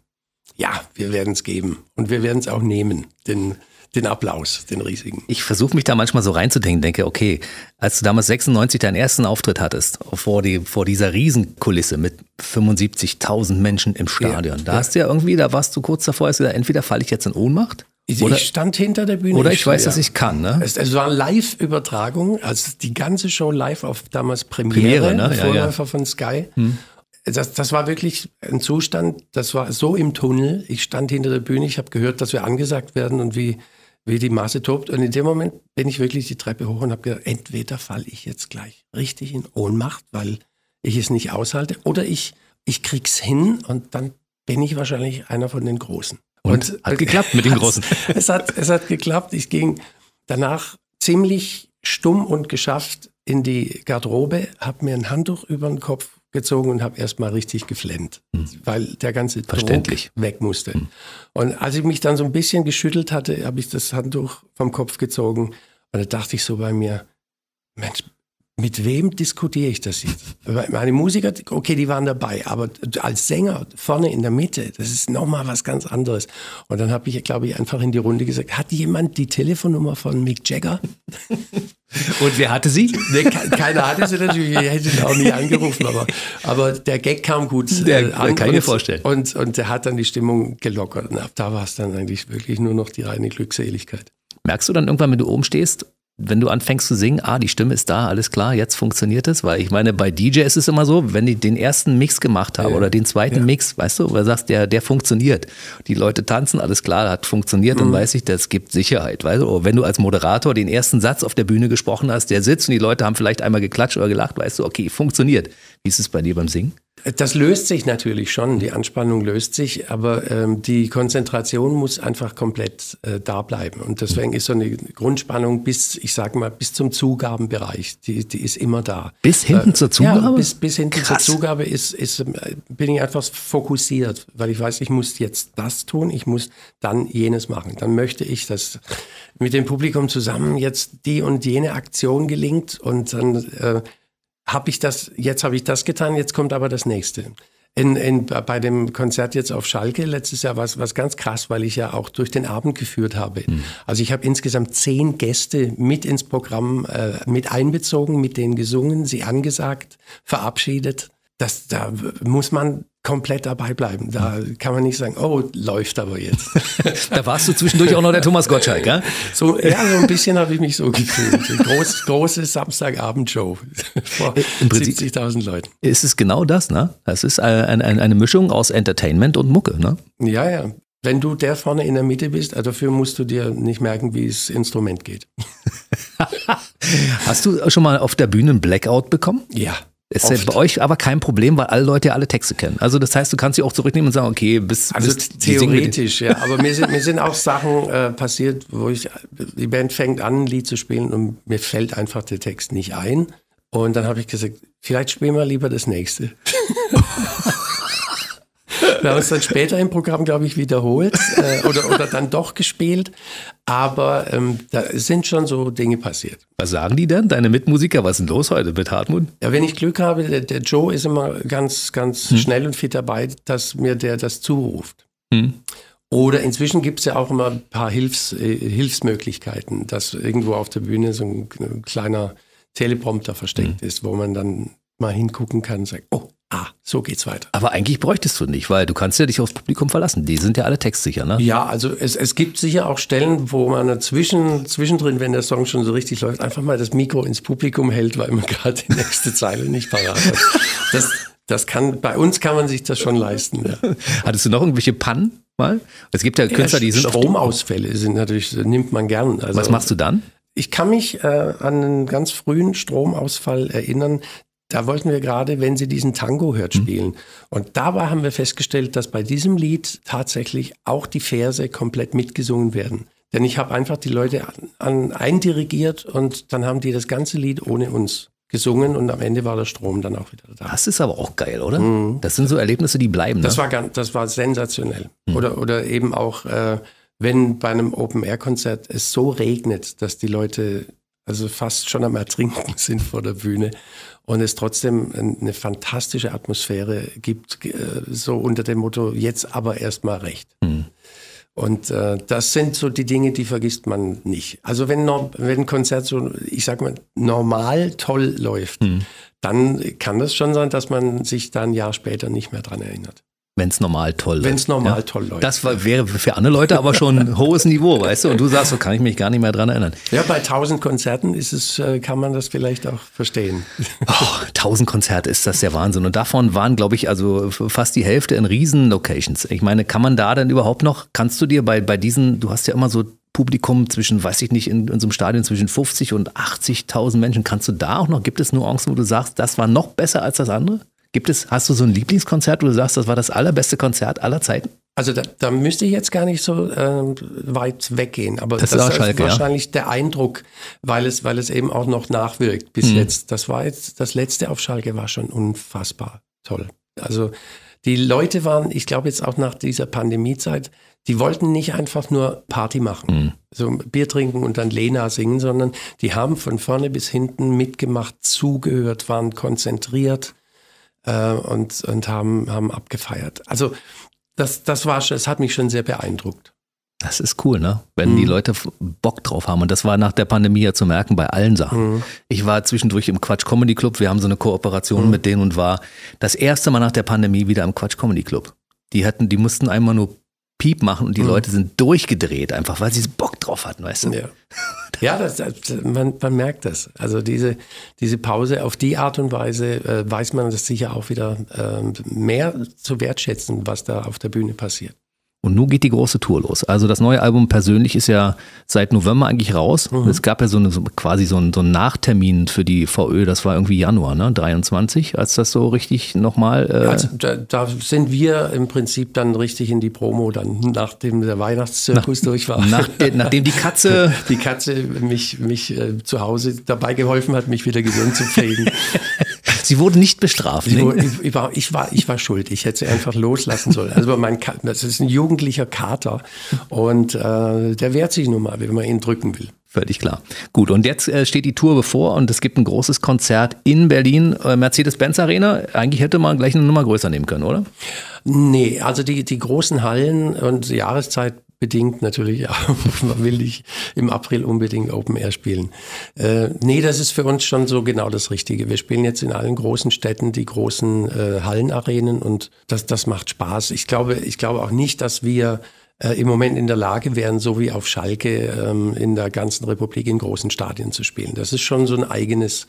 ja, wir werden es geben und wir werden es auch nehmen, denn den Applaus, den riesigen. Ich versuche mich da manchmal so reinzudenken, denke, okay, als du damals sechsundneunzig deinen ersten Auftritt hattest, vor, die, vor dieser Riesenkulisse mit fünfundsiebzigtausend Menschen im Stadion, ja, da ja. hast du ja irgendwie, da warst du kurz davor, hast du gesagt, entweder falle ich jetzt in Ohnmacht Ich oder, stand hinter der Bühne. Oder ich weiß, ja. dass ich kann. Ne? Es, es war Live-Übertragung, also die ganze Show live auf damals Premiere, Premiere, ne? Vorläufer ja, ja. von Sky. Hm. Das, das war wirklich ein Zustand, das war so im Tunnel. Ich stand hinter der Bühne, ich habe gehört, dass wir angesagt werden und wie, wie die Maße tobt. Und in dem Moment bin ich wirklich die Treppe hoch und habe gedacht, entweder falle ich jetzt gleich richtig in Ohnmacht, weil ich es nicht aushalte, oder ich, ich krieg's hin und dann bin ich wahrscheinlich einer von den Großen. Und, und hat geklappt mit den Großen. Es hat, es hat geklappt. Ich ging danach ziemlich stumm und geschafft in die Garderobe, habe mir ein Handtuch über den Kopf gezogen und habe erstmal richtig geflennt, hm. weil der ganze Druck weg musste. Hm. Und als ich mich dann so ein bisschen geschüttelt hatte, habe ich das Handtuch vom Kopf gezogen und da dachte ich so bei mir, Mensch, mit wem diskutiere ich das jetzt? Meine Musiker, okay, die waren dabei, aber als Sänger vorne in der Mitte, das ist nochmal was ganz anderes. Und dann habe ich, glaube ich, einfach in die Runde gesagt, hat jemand die Telefonnummer von Mick Jagger? Und wer hatte sie? Nee, keiner hatte sie natürlich, ich hätte sie auch nie angerufen, aber, aber der Gag kam gut der, an. Kann ich mir vorstellen. Und, und der hat dann die Stimmung gelockert. Und ab da war es dann eigentlich wirklich nur noch die reine Glückseligkeit. Merkst du dann irgendwann, wenn du oben stehst, wenn du anfängst zu singen, ah, die Stimme ist da, alles klar, jetzt funktioniert es, weil ich meine, bei D J ist es immer so, wenn ich den ersten Mix gemacht habe ja. oder den zweiten ja. Mix, weißt du, weil du sagst, der, der funktioniert, die Leute tanzen, alles klar, hat funktioniert, mhm. dann weiß ich, das gibt Sicherheit, weißt du, oder wenn du als Moderator den ersten Satz auf der Bühne gesprochen hast, der sitzt und die Leute haben vielleicht einmal geklatscht oder gelacht, weißt du, okay, funktioniert. Wie ist es bei dir beim Singen? Das löst sich natürlich schon, die Anspannung löst sich, aber ähm, die Konzentration muss einfach komplett äh, da bleiben. Und deswegen ist so eine Grundspannung bis, ich sage mal, bis zum Zugabenbereich, die, die ist immer da. Bis hinten äh, zur Zugabe? Ja, bis, bis hinten Krass. zur Zugabe ist, ist, bin ich etwas fokussiert, weil ich weiß, ich muss jetzt das tun, ich muss dann jenes machen. Dann möchte ich, dass mit dem Publikum zusammen jetzt die und jene Aktion gelingt und dann... Äh, habe ich das, jetzt habe ich das getan, jetzt kommt aber das nächste. In, in, bei dem Konzert jetzt auf Schalke letztes Jahr war es was ganz krass, weil ich ja auch durch den Abend geführt habe. Mhm. Also ich habe insgesamt zehn Gäste mit ins Programm äh, mit einbezogen, mit denen gesungen, sie angesagt, verabschiedet. Das, da muss man komplett dabei bleiben. Da kann man nicht sagen, oh, läuft aber jetzt. Da warst du zwischendurch auch noch der Thomas Gottschalk, ja? So, ja, so ein bisschen habe ich mich so gefühlt. Groß, große Samstagabendshow vor siebzigtausend Leuten. Ist es genau das, ne? Das ist ein, ein, eine Mischung aus Entertainment und Mucke, ne? Ja, ja. Wenn du der vorne in der Mitte bist, also dafür musst du dir nicht merken, wie es Instrument geht. Hast du schon mal auf der Bühne einen Blackout bekommen? Ja. Es ist bei euch aber kein Problem, weil alle Leute ja alle Texte kennen. Also das heißt, du kannst sie auch zurücknehmen und sagen, okay, bis... Also bis theoretisch, ja. Aber mir sind, mir sind auch Sachen äh, passiert, wo ich, die Band fängt an, ein Lied zu spielen und mir fällt einfach der Text nicht ein. Und dann habe ich gesagt, vielleicht spielen wir lieber das nächste. Wir haben es dann später im Programm, glaube ich, wiederholt äh, oder, oder dann doch gespielt. Aber ähm, da sind schon so Dinge passiert. Was sagen die denn, deine Mitmusiker? Was ist denn los heute mit Hartmut? Ja, wenn ich Glück habe, der, der Joe ist immer ganz, ganz hm. schnell und fit dabei, dass mir der das zuruft. Hm. Oder inzwischen gibt es ja auch immer ein paar Hilfs, äh, Hilfsmöglichkeiten, dass irgendwo auf der Bühne so ein, ein kleiner Teleprompter versteckt hm. ist, wo man dann mal hingucken kann und sagt, oh, ah, so geht's weiter. Aber eigentlich bräuchtest du nicht, weil du kannst ja dich aufs Publikum verlassen. Die sind ja alle textsicher, ne? Ja, also es, es gibt sicher auch Stellen, wo man dazwischen, zwischendrin, wenn der Song schon so richtig läuft, einfach mal das Mikro ins Publikum hält, weil man gerade die nächste Zeile nicht parat hat. Das, das kann, bei uns kann man sich das schon leisten. Ja. Hattest du noch irgendwelche Pannen mal? Es gibt ja Künstler, ja, die sind... Stromausfälle sind natürlich, nimmt man gern. Also, was machst du dann? Ich kann mich äh, an einen ganz frühen Stromausfall erinnern. Da wollten wir gerade, wenn sie diesen Tango hört, spielen. Mhm. Und dabei haben wir festgestellt, dass bei diesem Lied tatsächlich auch die Verse komplett mitgesungen werden. Denn ich habe einfach die Leute an, an, eindirigiert und dann haben die das ganze Lied ohne uns gesungen und am Ende war der Strom dann auch wieder da. Das ist aber auch geil, oder? Mhm. Das sind so Erlebnisse, die bleiben. Ne? Das war ganz, das war sensationell. Mhm. Oder, oder eben auch, äh, wenn bei einem Open-Air-Konzert es so regnet, dass die Leute... also fast schon am Ertrinken sind vor der Bühne und es trotzdem eine fantastische Atmosphäre gibt, so unter dem Motto, jetzt aber erstmal recht. Mhm. Und äh, das sind so die Dinge, die vergisst man nicht. Also wenn, wenn ein Konzert so, ich sag mal, normal toll läuft, mhm. dann kann das schon sein, dass man sich da ein Jahr später nicht mehr dran erinnert. Wenn es normal toll läuft. Wenn es normal ja? toll läuft. Das war, wäre für andere Leute aber schon ein hohes Niveau, weißt du? Und du sagst, so kann ich mich gar nicht mehr dran erinnern. Ja, bei tausend Konzerten ist es, kann man das vielleicht auch verstehen. Oh, tausend Konzerte ist das der Wahnsinn. Und davon waren, glaube ich, also fast die Hälfte in Riesen-Locations. Ich meine, kann man da dann überhaupt noch, kannst du dir bei, bei diesen, du hast ja immer so Publikum zwischen, weiß ich nicht, in, in so einem Stadion zwischen fünfzig und achtzigtausend Menschen, kannst du da auch noch, gibt es Nuancen, wo du sagst, das war noch besser als das andere? Gibt es, hast du so ein Lieblingskonzert, wo du sagst, das war das allerbeste Konzert aller Zeiten? Also da, da müsste ich jetzt gar nicht so äh, weit weggehen, aber das, das ist Schalke, wahrscheinlich ja. der Eindruck, weil es, weil es eben auch noch nachwirkt bis mhm. jetzt. Das war jetzt, das letzte auf Schalke war schon unfassbar toll. Also die Leute waren, ich glaube jetzt auch nach dieser Pandemiezeit, die wollten nicht einfach nur Party machen, mhm. so Bier trinken und dann Lena singen, sondern die haben von vorne bis hinten mitgemacht, zugehört, waren konzentriert. Und, und haben, haben abgefeiert. Also das, das war schon, es hat mich schon sehr beeindruckt. Das ist cool, ne? Wenn mhm. die Leute Bock drauf haben. Und das war nach der Pandemie ja zu merken bei allen Sachen. Mhm. Ich war zwischendurch im Quatsch Comedy Club. Wir haben so eine Kooperation mhm. mit denen und war das erste Mal nach der Pandemie wieder im Quatsch Comedy Club. Die hatten, die mussten einmal nur Piep machen und die mhm. Leute sind durchgedreht einfach, weil sie Bock drauf hatten, weißt du? Ja, ja das, das, man, man merkt das. Also diese, diese Pause auf die Art und Weise äh, weiß man das sicher auch wieder äh, mehr zu wertschätzen, was da auf der Bühne passiert. Und nun geht die große Tour los. Also das neue Album Persönlich ist ja seit November eigentlich raus. Mhm. Es gab ja so eine, so quasi so einen, so einen Nachtermin für die VÖ, das war irgendwie Januar, ne? dreiundzwanzig, als das so richtig nochmal... Äh ja, also da, da sind wir im Prinzip dann richtig in die Promo, dann nachdem der Weihnachtszirkus nach, durch war. Nach de, nachdem die Katze... Die Katze mich, mich äh, zu Hause dabei geholfen hat, mich wieder gesund zu pflegen. Sie wurde nicht bestraft. Sie wurde, ich, war, ich, war, ich war schuld. Ich hätte sie einfach loslassen sollen. Also mein, das ist ein jugendlicher Kater und äh, der wehrt sich nun mal, wenn man ihn drücken will. Völlig klar. Gut, und jetzt äh, steht die Tour bevor und es gibt ein großes Konzert in Berlin, äh, Mercedes-Benz Arena. Eigentlich hätte man gleich eine Nummer größer nehmen können, oder? Nee, also die, die großen Hallen und Jahreszeit bedingt natürlich, ja, man will nicht im April unbedingt Open Air spielen. Äh, nee, das ist für uns schon so genau das Richtige. Wir spielen jetzt in allen großen Städten die großen äh, Hallenarenen und das, das macht Spaß. Ich glaube, ich glaube auch nicht, dass wir äh, im Moment in der Lage wären, so wie auf Schalke ähm, in der ganzen Republik in großen Stadien zu spielen. Das ist schon so ein eigenes,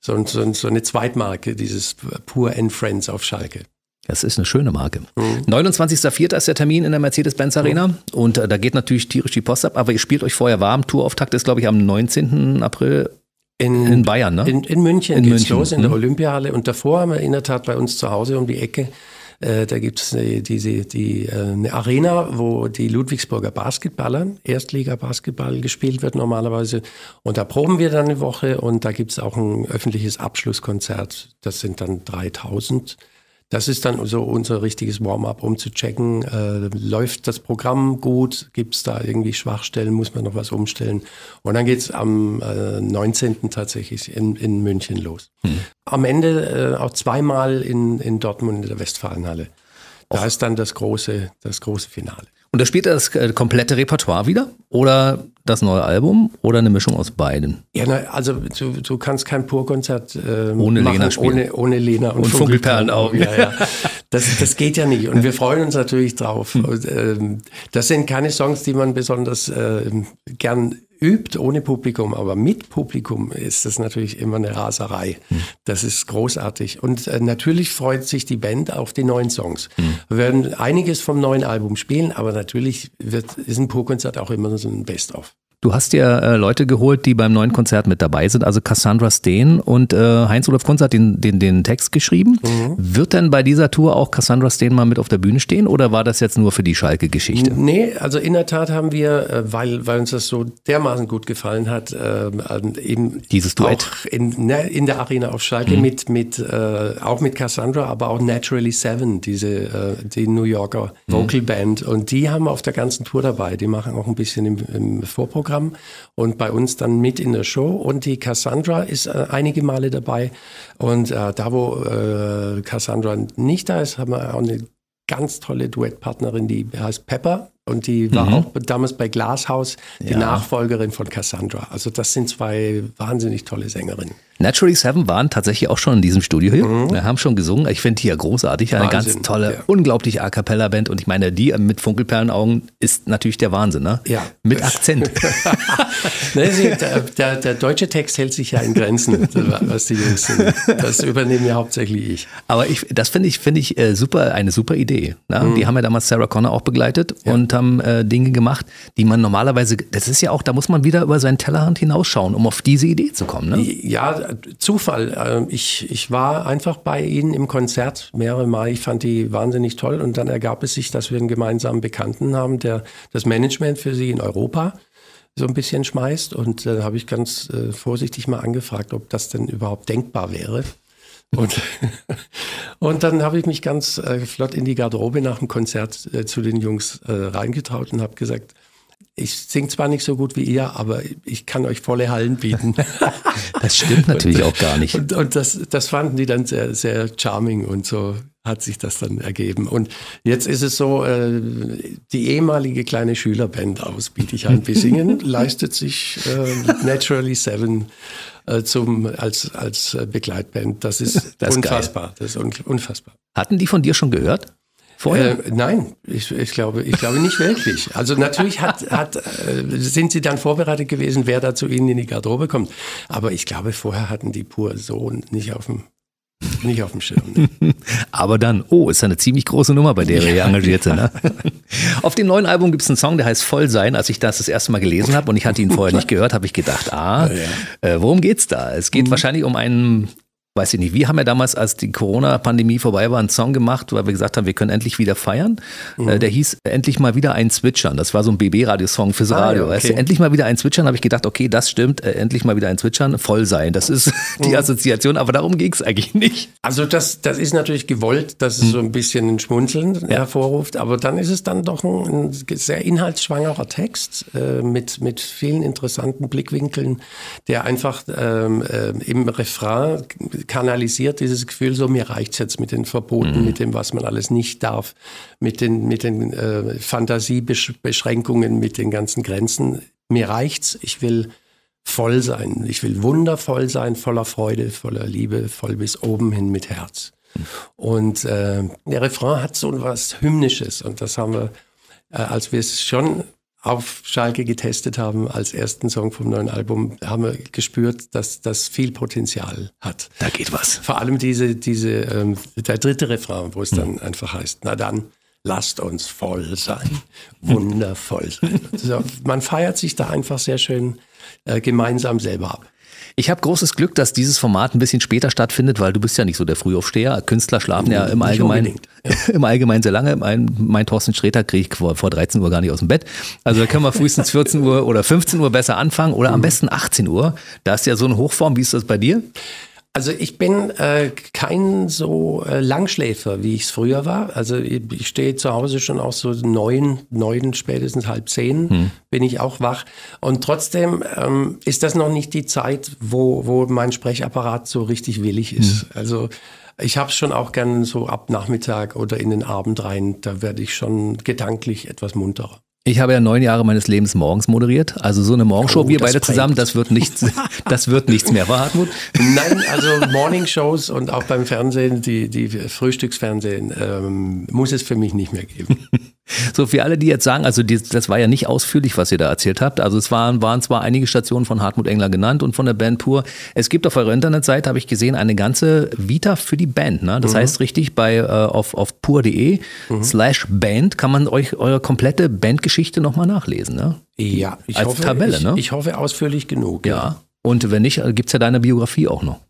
so, ein, so, ein, so eine Zweitmarke, dieses Pur and Friends auf Schalke. Das ist eine schöne Marke. Mhm. neunundzwanzigster vierter ist der Termin in der Mercedes-Benz Arena. Mhm. Und äh, da geht natürlich tierisch die Post ab. Aber ihr spielt euch vorher warm. Tourauftakt ist, glaube ich, am neunzehnten April in, in Bayern, ne? In, in München in geht's München. los, in mhm. der Olympiahalle. Und davor haben wir in der Tat bei uns zu Hause um die Ecke, äh, da gibt es die, die, die, äh, eine Arena, wo die Ludwigsburger Basketballer, Erstliga-Basketball gespielt wird normalerweise. Und da proben wir dann eine Woche. Und da gibt es auch ein öffentliches Abschlusskonzert. Das sind dann dreitausend. Das ist dann so unser richtiges Warm-up, um zu checken, äh, läuft das Programm gut, gibt es da irgendwie Schwachstellen, muss man noch was umstellen. Und dann geht es am äh, neunzehnten tatsächlich in, in München los. Hm. Am Ende äh, auch zweimal in, in Dortmund in der Westfalenhalle. Da Offen. ist dann das große, das große Finale. Und da spielt er das äh, komplette Repertoire wieder? Oder das neue Album? Oder eine Mischung aus beiden? Ja, na, also du, du kannst kein Pur-Konzert äh, ohne machen, Lena spielen. Ohne, ohne Lena und, und Funkelperlenaugen. Ja, ja. Das, das geht ja nicht. Und wir freuen uns natürlich drauf. Hm. Und, ähm, das sind keine Songs, die man besonders äh, gern übt, ohne Publikum. Aber mit Publikum ist das natürlich immer eine Raserei. Hm. Das ist großartig. Und äh, natürlich freut sich die Band auf die neuen Songs. Hm. Wir werden einiges vom neuen Album spielen, aber natürlich wird, ist ein Pur-Konzert auch immer so ein Best-of. Du hast dir äh, Leute geholt, die beim neuen Konzert mit dabei sind, also Cassandra Steen und äh, Heinz Rudolf Kunze hat den, den, den Text geschrieben. Mhm. Wird denn bei dieser Tour auch Cassandra Steen mal mit auf der Bühne stehen oder war das jetzt nur für die Schalke-Geschichte? Nee, also in der Tat haben wir, äh, weil, weil uns das so dermaßen gut gefallen hat, äh, eben dieses Duett auch in, ne, in der Arena auf Schalke mhm. mit, mit, äh, auch mit Cassandra, aber auch Naturally Seven, diese, äh, die New Yorker mhm. Vocal Band und die haben wir auf der ganzen Tour dabei. Die machen auch ein bisschen im, im Vorprogramm und bei uns dann mit in der Show und die Cassandra ist äh, einige Male dabei und äh, da wo äh, Cassandra nicht da ist, haben wir auch eine ganz tolle Duettpartnerin, die heißt Pepper und die war mhm. auch damals bei Glashaus die ja. Nachfolgerin von Cassandra. Also das sind zwei wahnsinnig tolle Sängerinnen. Naturally Seven waren tatsächlich auch schon in diesem Studio hier. Mhm. Wir haben schon gesungen. Ich finde die ja großartig. Eine Wahnsinn. Ganz tolle, ja. unglaublich A-Cappella-Band. Und ich meine, die mit Funkelperlenaugen ist natürlich der Wahnsinn, ne? Ja. Mit Akzent. der, der deutsche Text hält sich ja in Grenzen, was die Jungs sind. Das übernehme ja hauptsächlich ich. Aber ich, das finde ich, finde ich super, eine super Idee. Ne? Mhm. Die haben ja damals Sarah Connor auch begleitet ja. und haben äh, Dinge gemacht, die man normalerweise, das ist ja auch, da muss man wieder über seinen Tellerrand hinausschauen, um auf diese Idee zu kommen. Ne? Ja, Zufall. Ich, ich war einfach bei ihnen im Konzert mehrere Mal. Ich fand die wahnsinnig toll und dann ergab es sich, dass wir einen gemeinsamen Bekannten haben, der das Management für sie in Europa so ein bisschen schmeißt und da äh, habe ich ganz äh, vorsichtig mal angefragt, ob das denn überhaupt denkbar wäre. Und, und dann habe ich mich ganz äh, flott in die Garderobe nach dem Konzert äh, zu den Jungs äh, reingetraut und habe gesagt, ich singe zwar nicht so gut wie ihr, aber ich kann euch volle Hallen bieten. Das stimmt natürlich und, auch gar nicht. Und, und das, das fanden die dann sehr, sehr charming und so hat sich das dann ergeben. Und jetzt ist es so, äh, die ehemalige kleine Schülerband aus Bietigheim-Bissingen leistet sich äh, Naturally Seven äh, zum, als, als Begleitband. Das ist, das ist unfassbar. Geil. Das ist un unfassbar. Hatten die von dir schon gehört? Äh, nein, ich, ich, glaube, ich glaube nicht wirklich. Also natürlich hat, hat, äh, sind sie dann vorbereitet gewesen, wer da zu ihnen in die Garderobe kommt. Aber ich glaube, vorher hatten die Pur so nicht auf dem, nicht auf dem Schirm. Ne? Aber dann, oh, ist ja eine ziemlich große Nummer, bei der wir ja engagiert sind. Ne? Auf dem neuen Album gibt es einen Song, der heißt Voll sein. Als ich das das erste Mal gelesen habe und ich hatte ihn vorher nicht gehört, habe ich gedacht, ah, ja. äh, worum geht's da? Es geht mhm. wahrscheinlich um einen... Weiß ich nicht, wir haben ja damals, als die Corona-Pandemie vorbei war, einen Song gemacht, weil wir gesagt haben, wir können endlich wieder feiern. Mhm. Der hieß Endlich mal wieder ein Zwitschern. Das war so ein B B-Radio-Song fürs ah, Radio. Okay. Weißt du, endlich mal wieder ein Zwitschern, habe ich gedacht, okay, das stimmt, endlich mal wieder ein Zwitschern, voll sein. Das ist die mhm. Assoziation, aber darum ging es eigentlich nicht. Also das, das ist natürlich gewollt, dass es mhm. so ein bisschen ein Schmunzeln ja. hervorruft, aber dann ist es dann doch ein, ein sehr inhaltsschwangerer Text äh, mit, mit vielen interessanten Blickwinkeln, der einfach ähm, äh, im Refrain kanalisiert dieses Gefühl, so mir reicht's jetzt mit den Verboten, mhm. mit dem, was man alles nicht darf, mit den, mit den äh, Fantasiebeschränkungen, mit den ganzen Grenzen. Mir reicht's, ich will voll sein, ich will wundervoll sein, voller Freude, voller Liebe, voll bis oben hin mit Herz. Mhm. Und äh, der Refrain hat so was Hymnisches und das haben wir, äh, als wir es schon auf Schalke getestet haben als ersten Song vom neuen Album, haben wir gespürt, dass das viel Potenzial hat. Da geht was. Vor allem diese, diese, ähm, der dritte Refrain, wo es dann mhm. einfach heißt, na dann, lasst uns voll sein, wundervoll sein. Also, man feiert sich da einfach sehr schön äh, gemeinsam selber ab. Ich habe großes Glück, dass dieses Format ein bisschen später stattfindet, weil du bist ja nicht so der Frühaufsteher. Künstler schlafen ja im Allgemeinen, ja. im Allgemeinen sehr lange. Mein, mein Torsten Sträter kriege ich vor, vor dreizehn Uhr gar nicht aus dem Bett. Also da können wir frühestens vierzehn Uhr oder fünfzehn Uhr besser anfangen oder mhm. am besten achtzehn Uhr. Da ist ja so eine Hochform. Wie ist das bei dir? Also ich bin äh, kein so äh, Langschläfer, wie ich es früher war. Also ich, ich stehe zu Hause schon auch so neun, neun spätestens halb zehn, hm. bin ich auch wach. Und trotzdem ähm, ist das noch nicht die Zeit, wo, wo mein Sprechapparat so richtig willig ist. Hm. Also ich habe es schon auch gerne so ab Nachmittag oder in den Abend rein, da werde ich schon gedanklich etwas munterer. Ich habe ja neun Jahre meines Lebens morgens moderiert, also so eine Morgenshow, oh, wir beide prägt. zusammen, das wird nichts, das wird nichts mehr, war Hartmut? Nein, also Morningshows und auch beim Fernsehen, die, die Frühstücksfernsehen, ähm, muss es für mich nicht mehr geben. So, für alle, die jetzt sagen, also die, das war ja nicht ausführlich, was ihr da erzählt habt, also es waren, waren zwar einige Stationen von Hartmut Engler genannt und von der Band Pur, es gibt auf eurer Internetseite, habe ich gesehen, eine ganze Vita für die Band, ne? Das mhm. heißt richtig, bei äh, auf, auf pur.de mhm. slash Band kann man euch eure komplette Bandgeschichte nochmal nachlesen, ne? Ja, ich als hoffe, Tabelle, ich, ne? Ich hoffe ausführlich genug. Ja, ja. Und wenn nicht, gibt es ja deine Biografie auch noch.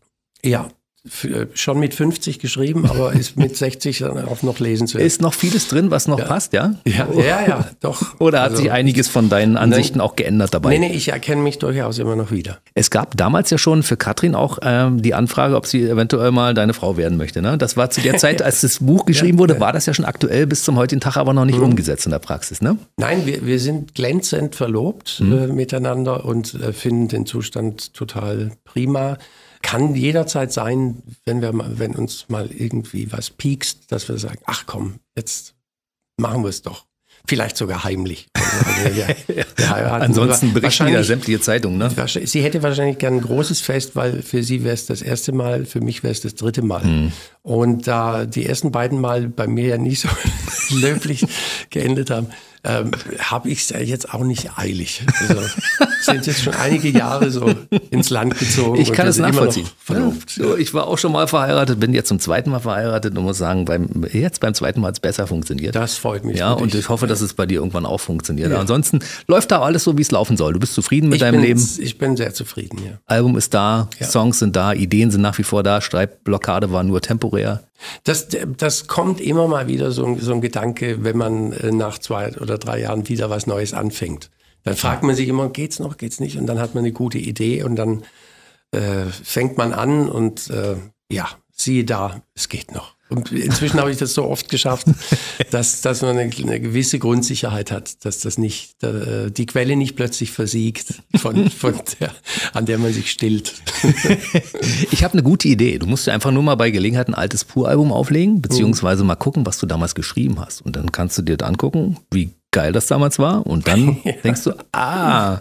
Ja, für, schon mit fünfzig geschrieben, aber ist mit sechzig dann auch noch lesen zu. Ist noch vieles drin, was noch ja. passt, ja? Ja, ja, ja, doch. Oder hat also, sich einiges von deinen Ansichten nein, auch geändert dabei? Nee, nee, ich erkenne mich durchaus immer noch wieder. Es gab damals ja schon für Katrin auch ähm, die Anfrage, ob sie eventuell mal deine Frau werden möchte, ne? Das war zu der Zeit, als das Buch geschrieben ja, wurde, war das ja schon aktuell bis zum heutigen Tag, aber noch nicht mhm. umgesetzt in der Praxis, ne? Nein, wir, wir sind glänzend verlobt mhm. äh, miteinander und äh, finden den Zustand total prima. Kann jederzeit sein, wenn wir mal, wenn uns mal irgendwie was piekst, dass wir sagen, ach komm, jetzt machen wir es doch. Vielleicht sogar heimlich. Also der, der ja, ansonsten berichten ja sämtliche Zeitungen. Ne? Sie hätte wahrscheinlich gern ein großes Fest, weil für sie wäre es das erste Mal, für mich wäre es das dritte Mal. Mhm. Und da die ersten beiden Mal bei mir ja nicht so löblich geendet haben, ähm, habe ich es jetzt auch nicht eilig. Also sind jetzt schon einige Jahre so ins Land gezogen. Ich kann es nachvollziehen. Verruft. Ja. Ich war auch schon mal verheiratet, bin jetzt zum zweiten Mal verheiratet und muss sagen, beim, jetzt beim zweiten Mal hat es besser funktioniert. Das freut mich. Ja, und ich hoffe, dass es bei dir irgendwann auch funktioniert. Ja. Ansonsten läuft da alles so, wie es laufen soll. Du bist zufrieden mit ich deinem bin, Leben? Ich bin sehr zufrieden, ja. Album ist da, ja. Songs sind da, Ideen sind nach wie vor da, Streibblockade war nur temporär. Das, das kommt immer mal wieder, so, so ein Gedanke, wenn man nach zwei oder drei Jahren wieder was Neues anfängt. Dann fragt man sich immer, geht's noch, geht's nicht? Und dann hat man eine gute Idee und dann äh, fängt man an und äh, ja, siehe da, es geht noch. Und inzwischen habe ich das so oft geschafft, dass, dass man eine, eine gewisse Grundsicherheit hat, dass das nicht, äh, die Quelle nicht plötzlich versiegt, von, von der, an der man sich stillt. Ich habe eine gute Idee. Du musst dir einfach nur mal bei Gelegenheit ein altes Pur-Album auflegen, beziehungsweise mal gucken, was du damals geschrieben hast. Und dann kannst du dir das angucken, wie geil das damals war. Und dann ja. denkst du, ah...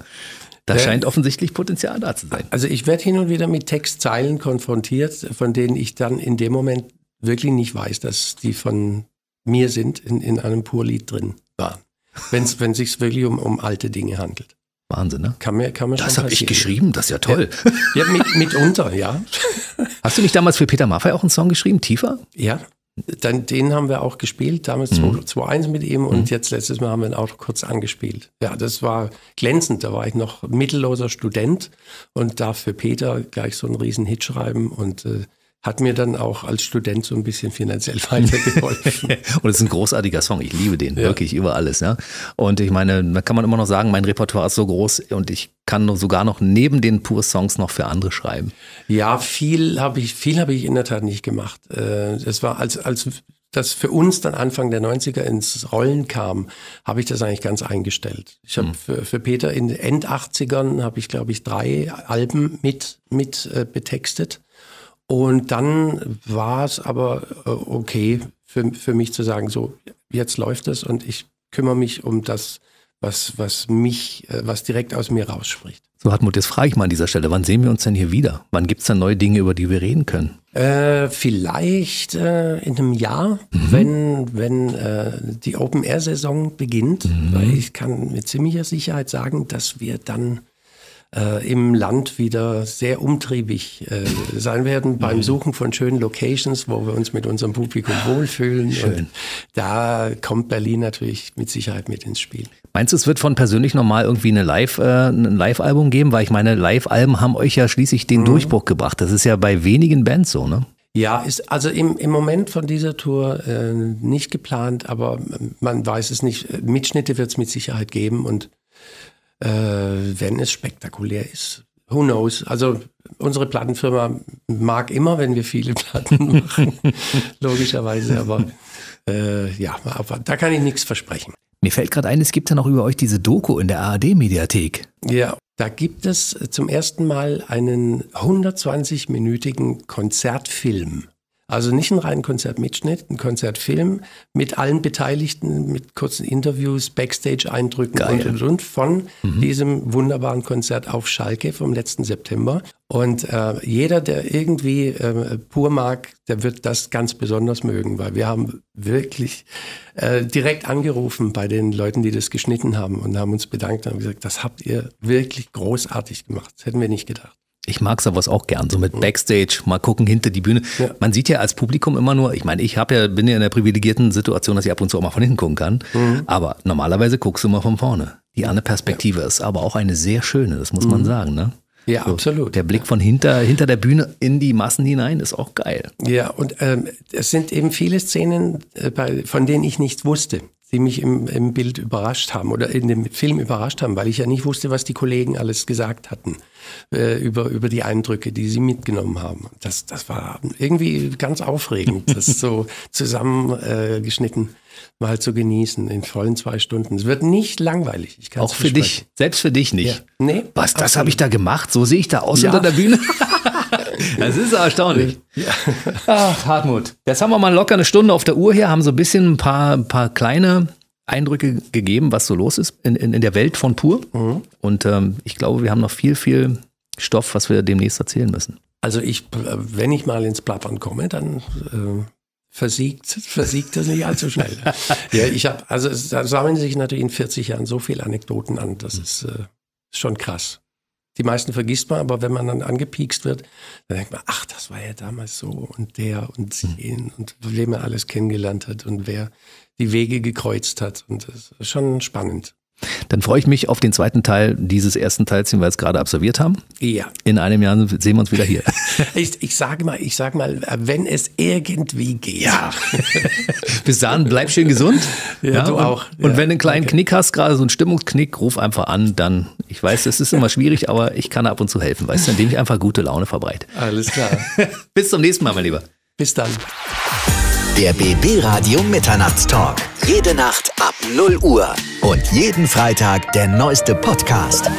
Da scheint offensichtlich Potenzial da zu sein. Also ich werde hin und wieder mit Textzeilen konfrontiert, von denen ich dann in dem Moment wirklich nicht weiß, dass die von mir sind, in, in einem Pur-Lied drin waren. Wenn's, wenn es sich wirklich um, um alte Dinge handelt. Wahnsinn, ne? Kann mir, kann mir das habe ich geschrieben, das ist ja toll. Ja, ja mit, mitunter, ja. Hast du nicht damals für Peter Maffay auch einen Song geschrieben, Tiefer? Ja, dann, den haben wir auch gespielt, damals mhm. zweitausendeins mit ihm und mhm. jetzt letztes Mal haben wir ihn auch kurz angespielt. Ja, das war glänzend, da war ich noch mittelloser Student und darf für Peter gleich so einen riesen Hit schreiben und äh, hat mir dann auch als Student so ein bisschen finanziell weitergeholfen. Und es ist ein großartiger Song, ich liebe den, ja. wirklich über alles. Ja? Und ich meine, da kann man immer noch sagen, mein Repertoire ist so groß und ich kann sogar noch neben den Pur-Songs noch für andere schreiben. Ja, viel habe ich, viel habe ich in der Tat nicht gemacht. Es war, als, als das für uns dann Anfang der neunziger ins Rollen kam, habe ich das eigentlich ganz eingestellt. Ich habe mhm. für, für Peter in den End achtzigern, habe ich glaube ich drei Alben mit, mit äh, betextet. Und dann war es aber okay für, für mich zu sagen, so jetzt läuft es und ich kümmere mich um das, was, was mich, was direkt aus mir rausspricht. So Hartmut, jetzt frage ich mal an dieser Stelle, wann sehen wir uns denn hier wieder? Wann gibt es dann neue Dinge, über die wir reden können? Äh, vielleicht äh, in einem Jahr, mhm. wenn, wenn äh, die Open-Air-Saison beginnt, mhm. weil ich kann mit ziemlicher Sicherheit sagen, dass wir dann Äh, im Land wieder sehr umtriebig äh, sein werden, mhm. beim Suchen von schönen Locations, wo wir uns mit unserem Publikum wohlfühlen. Schön. Und da kommt Berlin natürlich mit Sicherheit mit ins Spiel. Meinst du, es wird von Persönlich nochmal irgendwie eine Live, äh, ein Live-Album geben? Weil ich meine, Live-Alben haben euch ja schließlich den mhm. Durchbruch gebracht. Das ist ja bei wenigen Bands so, ne? Ja, ist also im, im Moment von dieser Tour äh, nicht geplant, aber man weiß es nicht. Mitschnitte wird es mit Sicherheit geben und Äh, wenn es spektakulär ist. Who knows? Also unsere Plattenfirma mag immer, wenn wir viele Platten machen, logischerweise. Aber äh, ja, aber da kann ich nichts versprechen. Mir fällt gerade ein, es gibt ja noch über euch diese Doku in der A R D-Mediathek. Ja, da gibt es zum ersten Mal einen hundertzwanzig-minütigen Konzertfilm. Also nicht ein reinen Konzertmitschnitt, ein Konzertfilm mit allen Beteiligten, mit kurzen Interviews, Backstage-Eindrücken und, und, und von mhm. diesem wunderbaren Konzert auf Schalke vom letzten September. Und äh, jeder, der irgendwie äh, Pur mag, der wird das ganz besonders mögen, weil wir haben wirklich äh, direkt angerufen bei den Leuten, die das geschnitten haben und haben uns bedankt und haben gesagt, das habt ihr wirklich großartig gemacht. Das hätten wir nicht gedacht. Ich mag sowas auch gern, so mit Backstage, mal gucken hinter die Bühne. Ja. Man sieht ja als Publikum immer nur, ich meine, ich hab ja, bin ja in der privilegierten Situation, dass ich ab und zu auch mal von hinten gucken kann, mhm. aber normalerweise guckst du immer von vorne. Die andere Perspektive ja. ist aber auch eine sehr schöne, das muss mhm. man sagen, ne? Ja, so, absolut. Der Blick von hinter, hinter der Bühne in die Massen hinein ist auch geil. Ja, und ähm, es sind eben viele Szenen, äh, bei, von denen ich nichts wusste, die mich im, im Bild überrascht haben oder in dem Film überrascht haben, weil ich ja nicht wusste, was die Kollegen alles gesagt hatten äh, über, über die Eindrücke, die sie mitgenommen haben. Das, das war irgendwie ganz aufregend, das so zusammengeschnitten äh, mal zu genießen in vollen zwei Stunden. Es wird nicht langweilig. Ich kann's auch für dich, selbst für dich nicht. Ja. Nee, was, das habe ich da gemacht? So sehe ich da aus ja. unter der Bühne? Das ist erstaunlich. Ja. Ach, Hartmut. Jetzt haben wir mal locker eine Stunde auf der Uhr hier, haben so ein bisschen ein paar, ein paar kleine Eindrücke gegeben, was so los ist in, in, in der Welt von Pur. Mhm. Und ähm, ich glaube, wir haben noch viel, viel Stoff, was wir demnächst erzählen müssen. Also ich, wenn ich mal ins Plappern komme, dann äh, versiegt, versiegt das nicht allzu schnell. Ja, ich habe, also es, da sammeln sich natürlich in vierzig Jahren so viele Anekdoten an, das ist äh, schon krass. Die meisten vergisst man, aber wenn man dann angepiekst wird, dann denkt man, ach, das war ja damals so und der und den und wen man alles kennengelernt hat und wer die Wege gekreuzt hat. Und das ist schon spannend. Dann freue ich mich auf den zweiten Teil dieses ersten Teils, den wir jetzt gerade absolviert haben. Ja. In einem Jahr sehen wir uns wieder hier. Ich, ich sage mal, ich sage mal, wenn es irgendwie geht. Ja. Bis dann, bleib schön gesund. Ja, ja, du und, auch. Ja. Und wenn du einen kleinen okay. Knick hast, gerade so einen Stimmungsknick, ruf einfach an, dann, ich weiß, es ist immer schwierig, aber ich kann ab und zu helfen, weißt du, indem ich einfach gute Laune verbreite. Alles klar. Bis zum nächsten Mal, mein Lieber. Bis dann. Der B B Radio Mitternachtstalk. Jede Nacht ab null Uhr und jeden Freitag der neueste Podcast.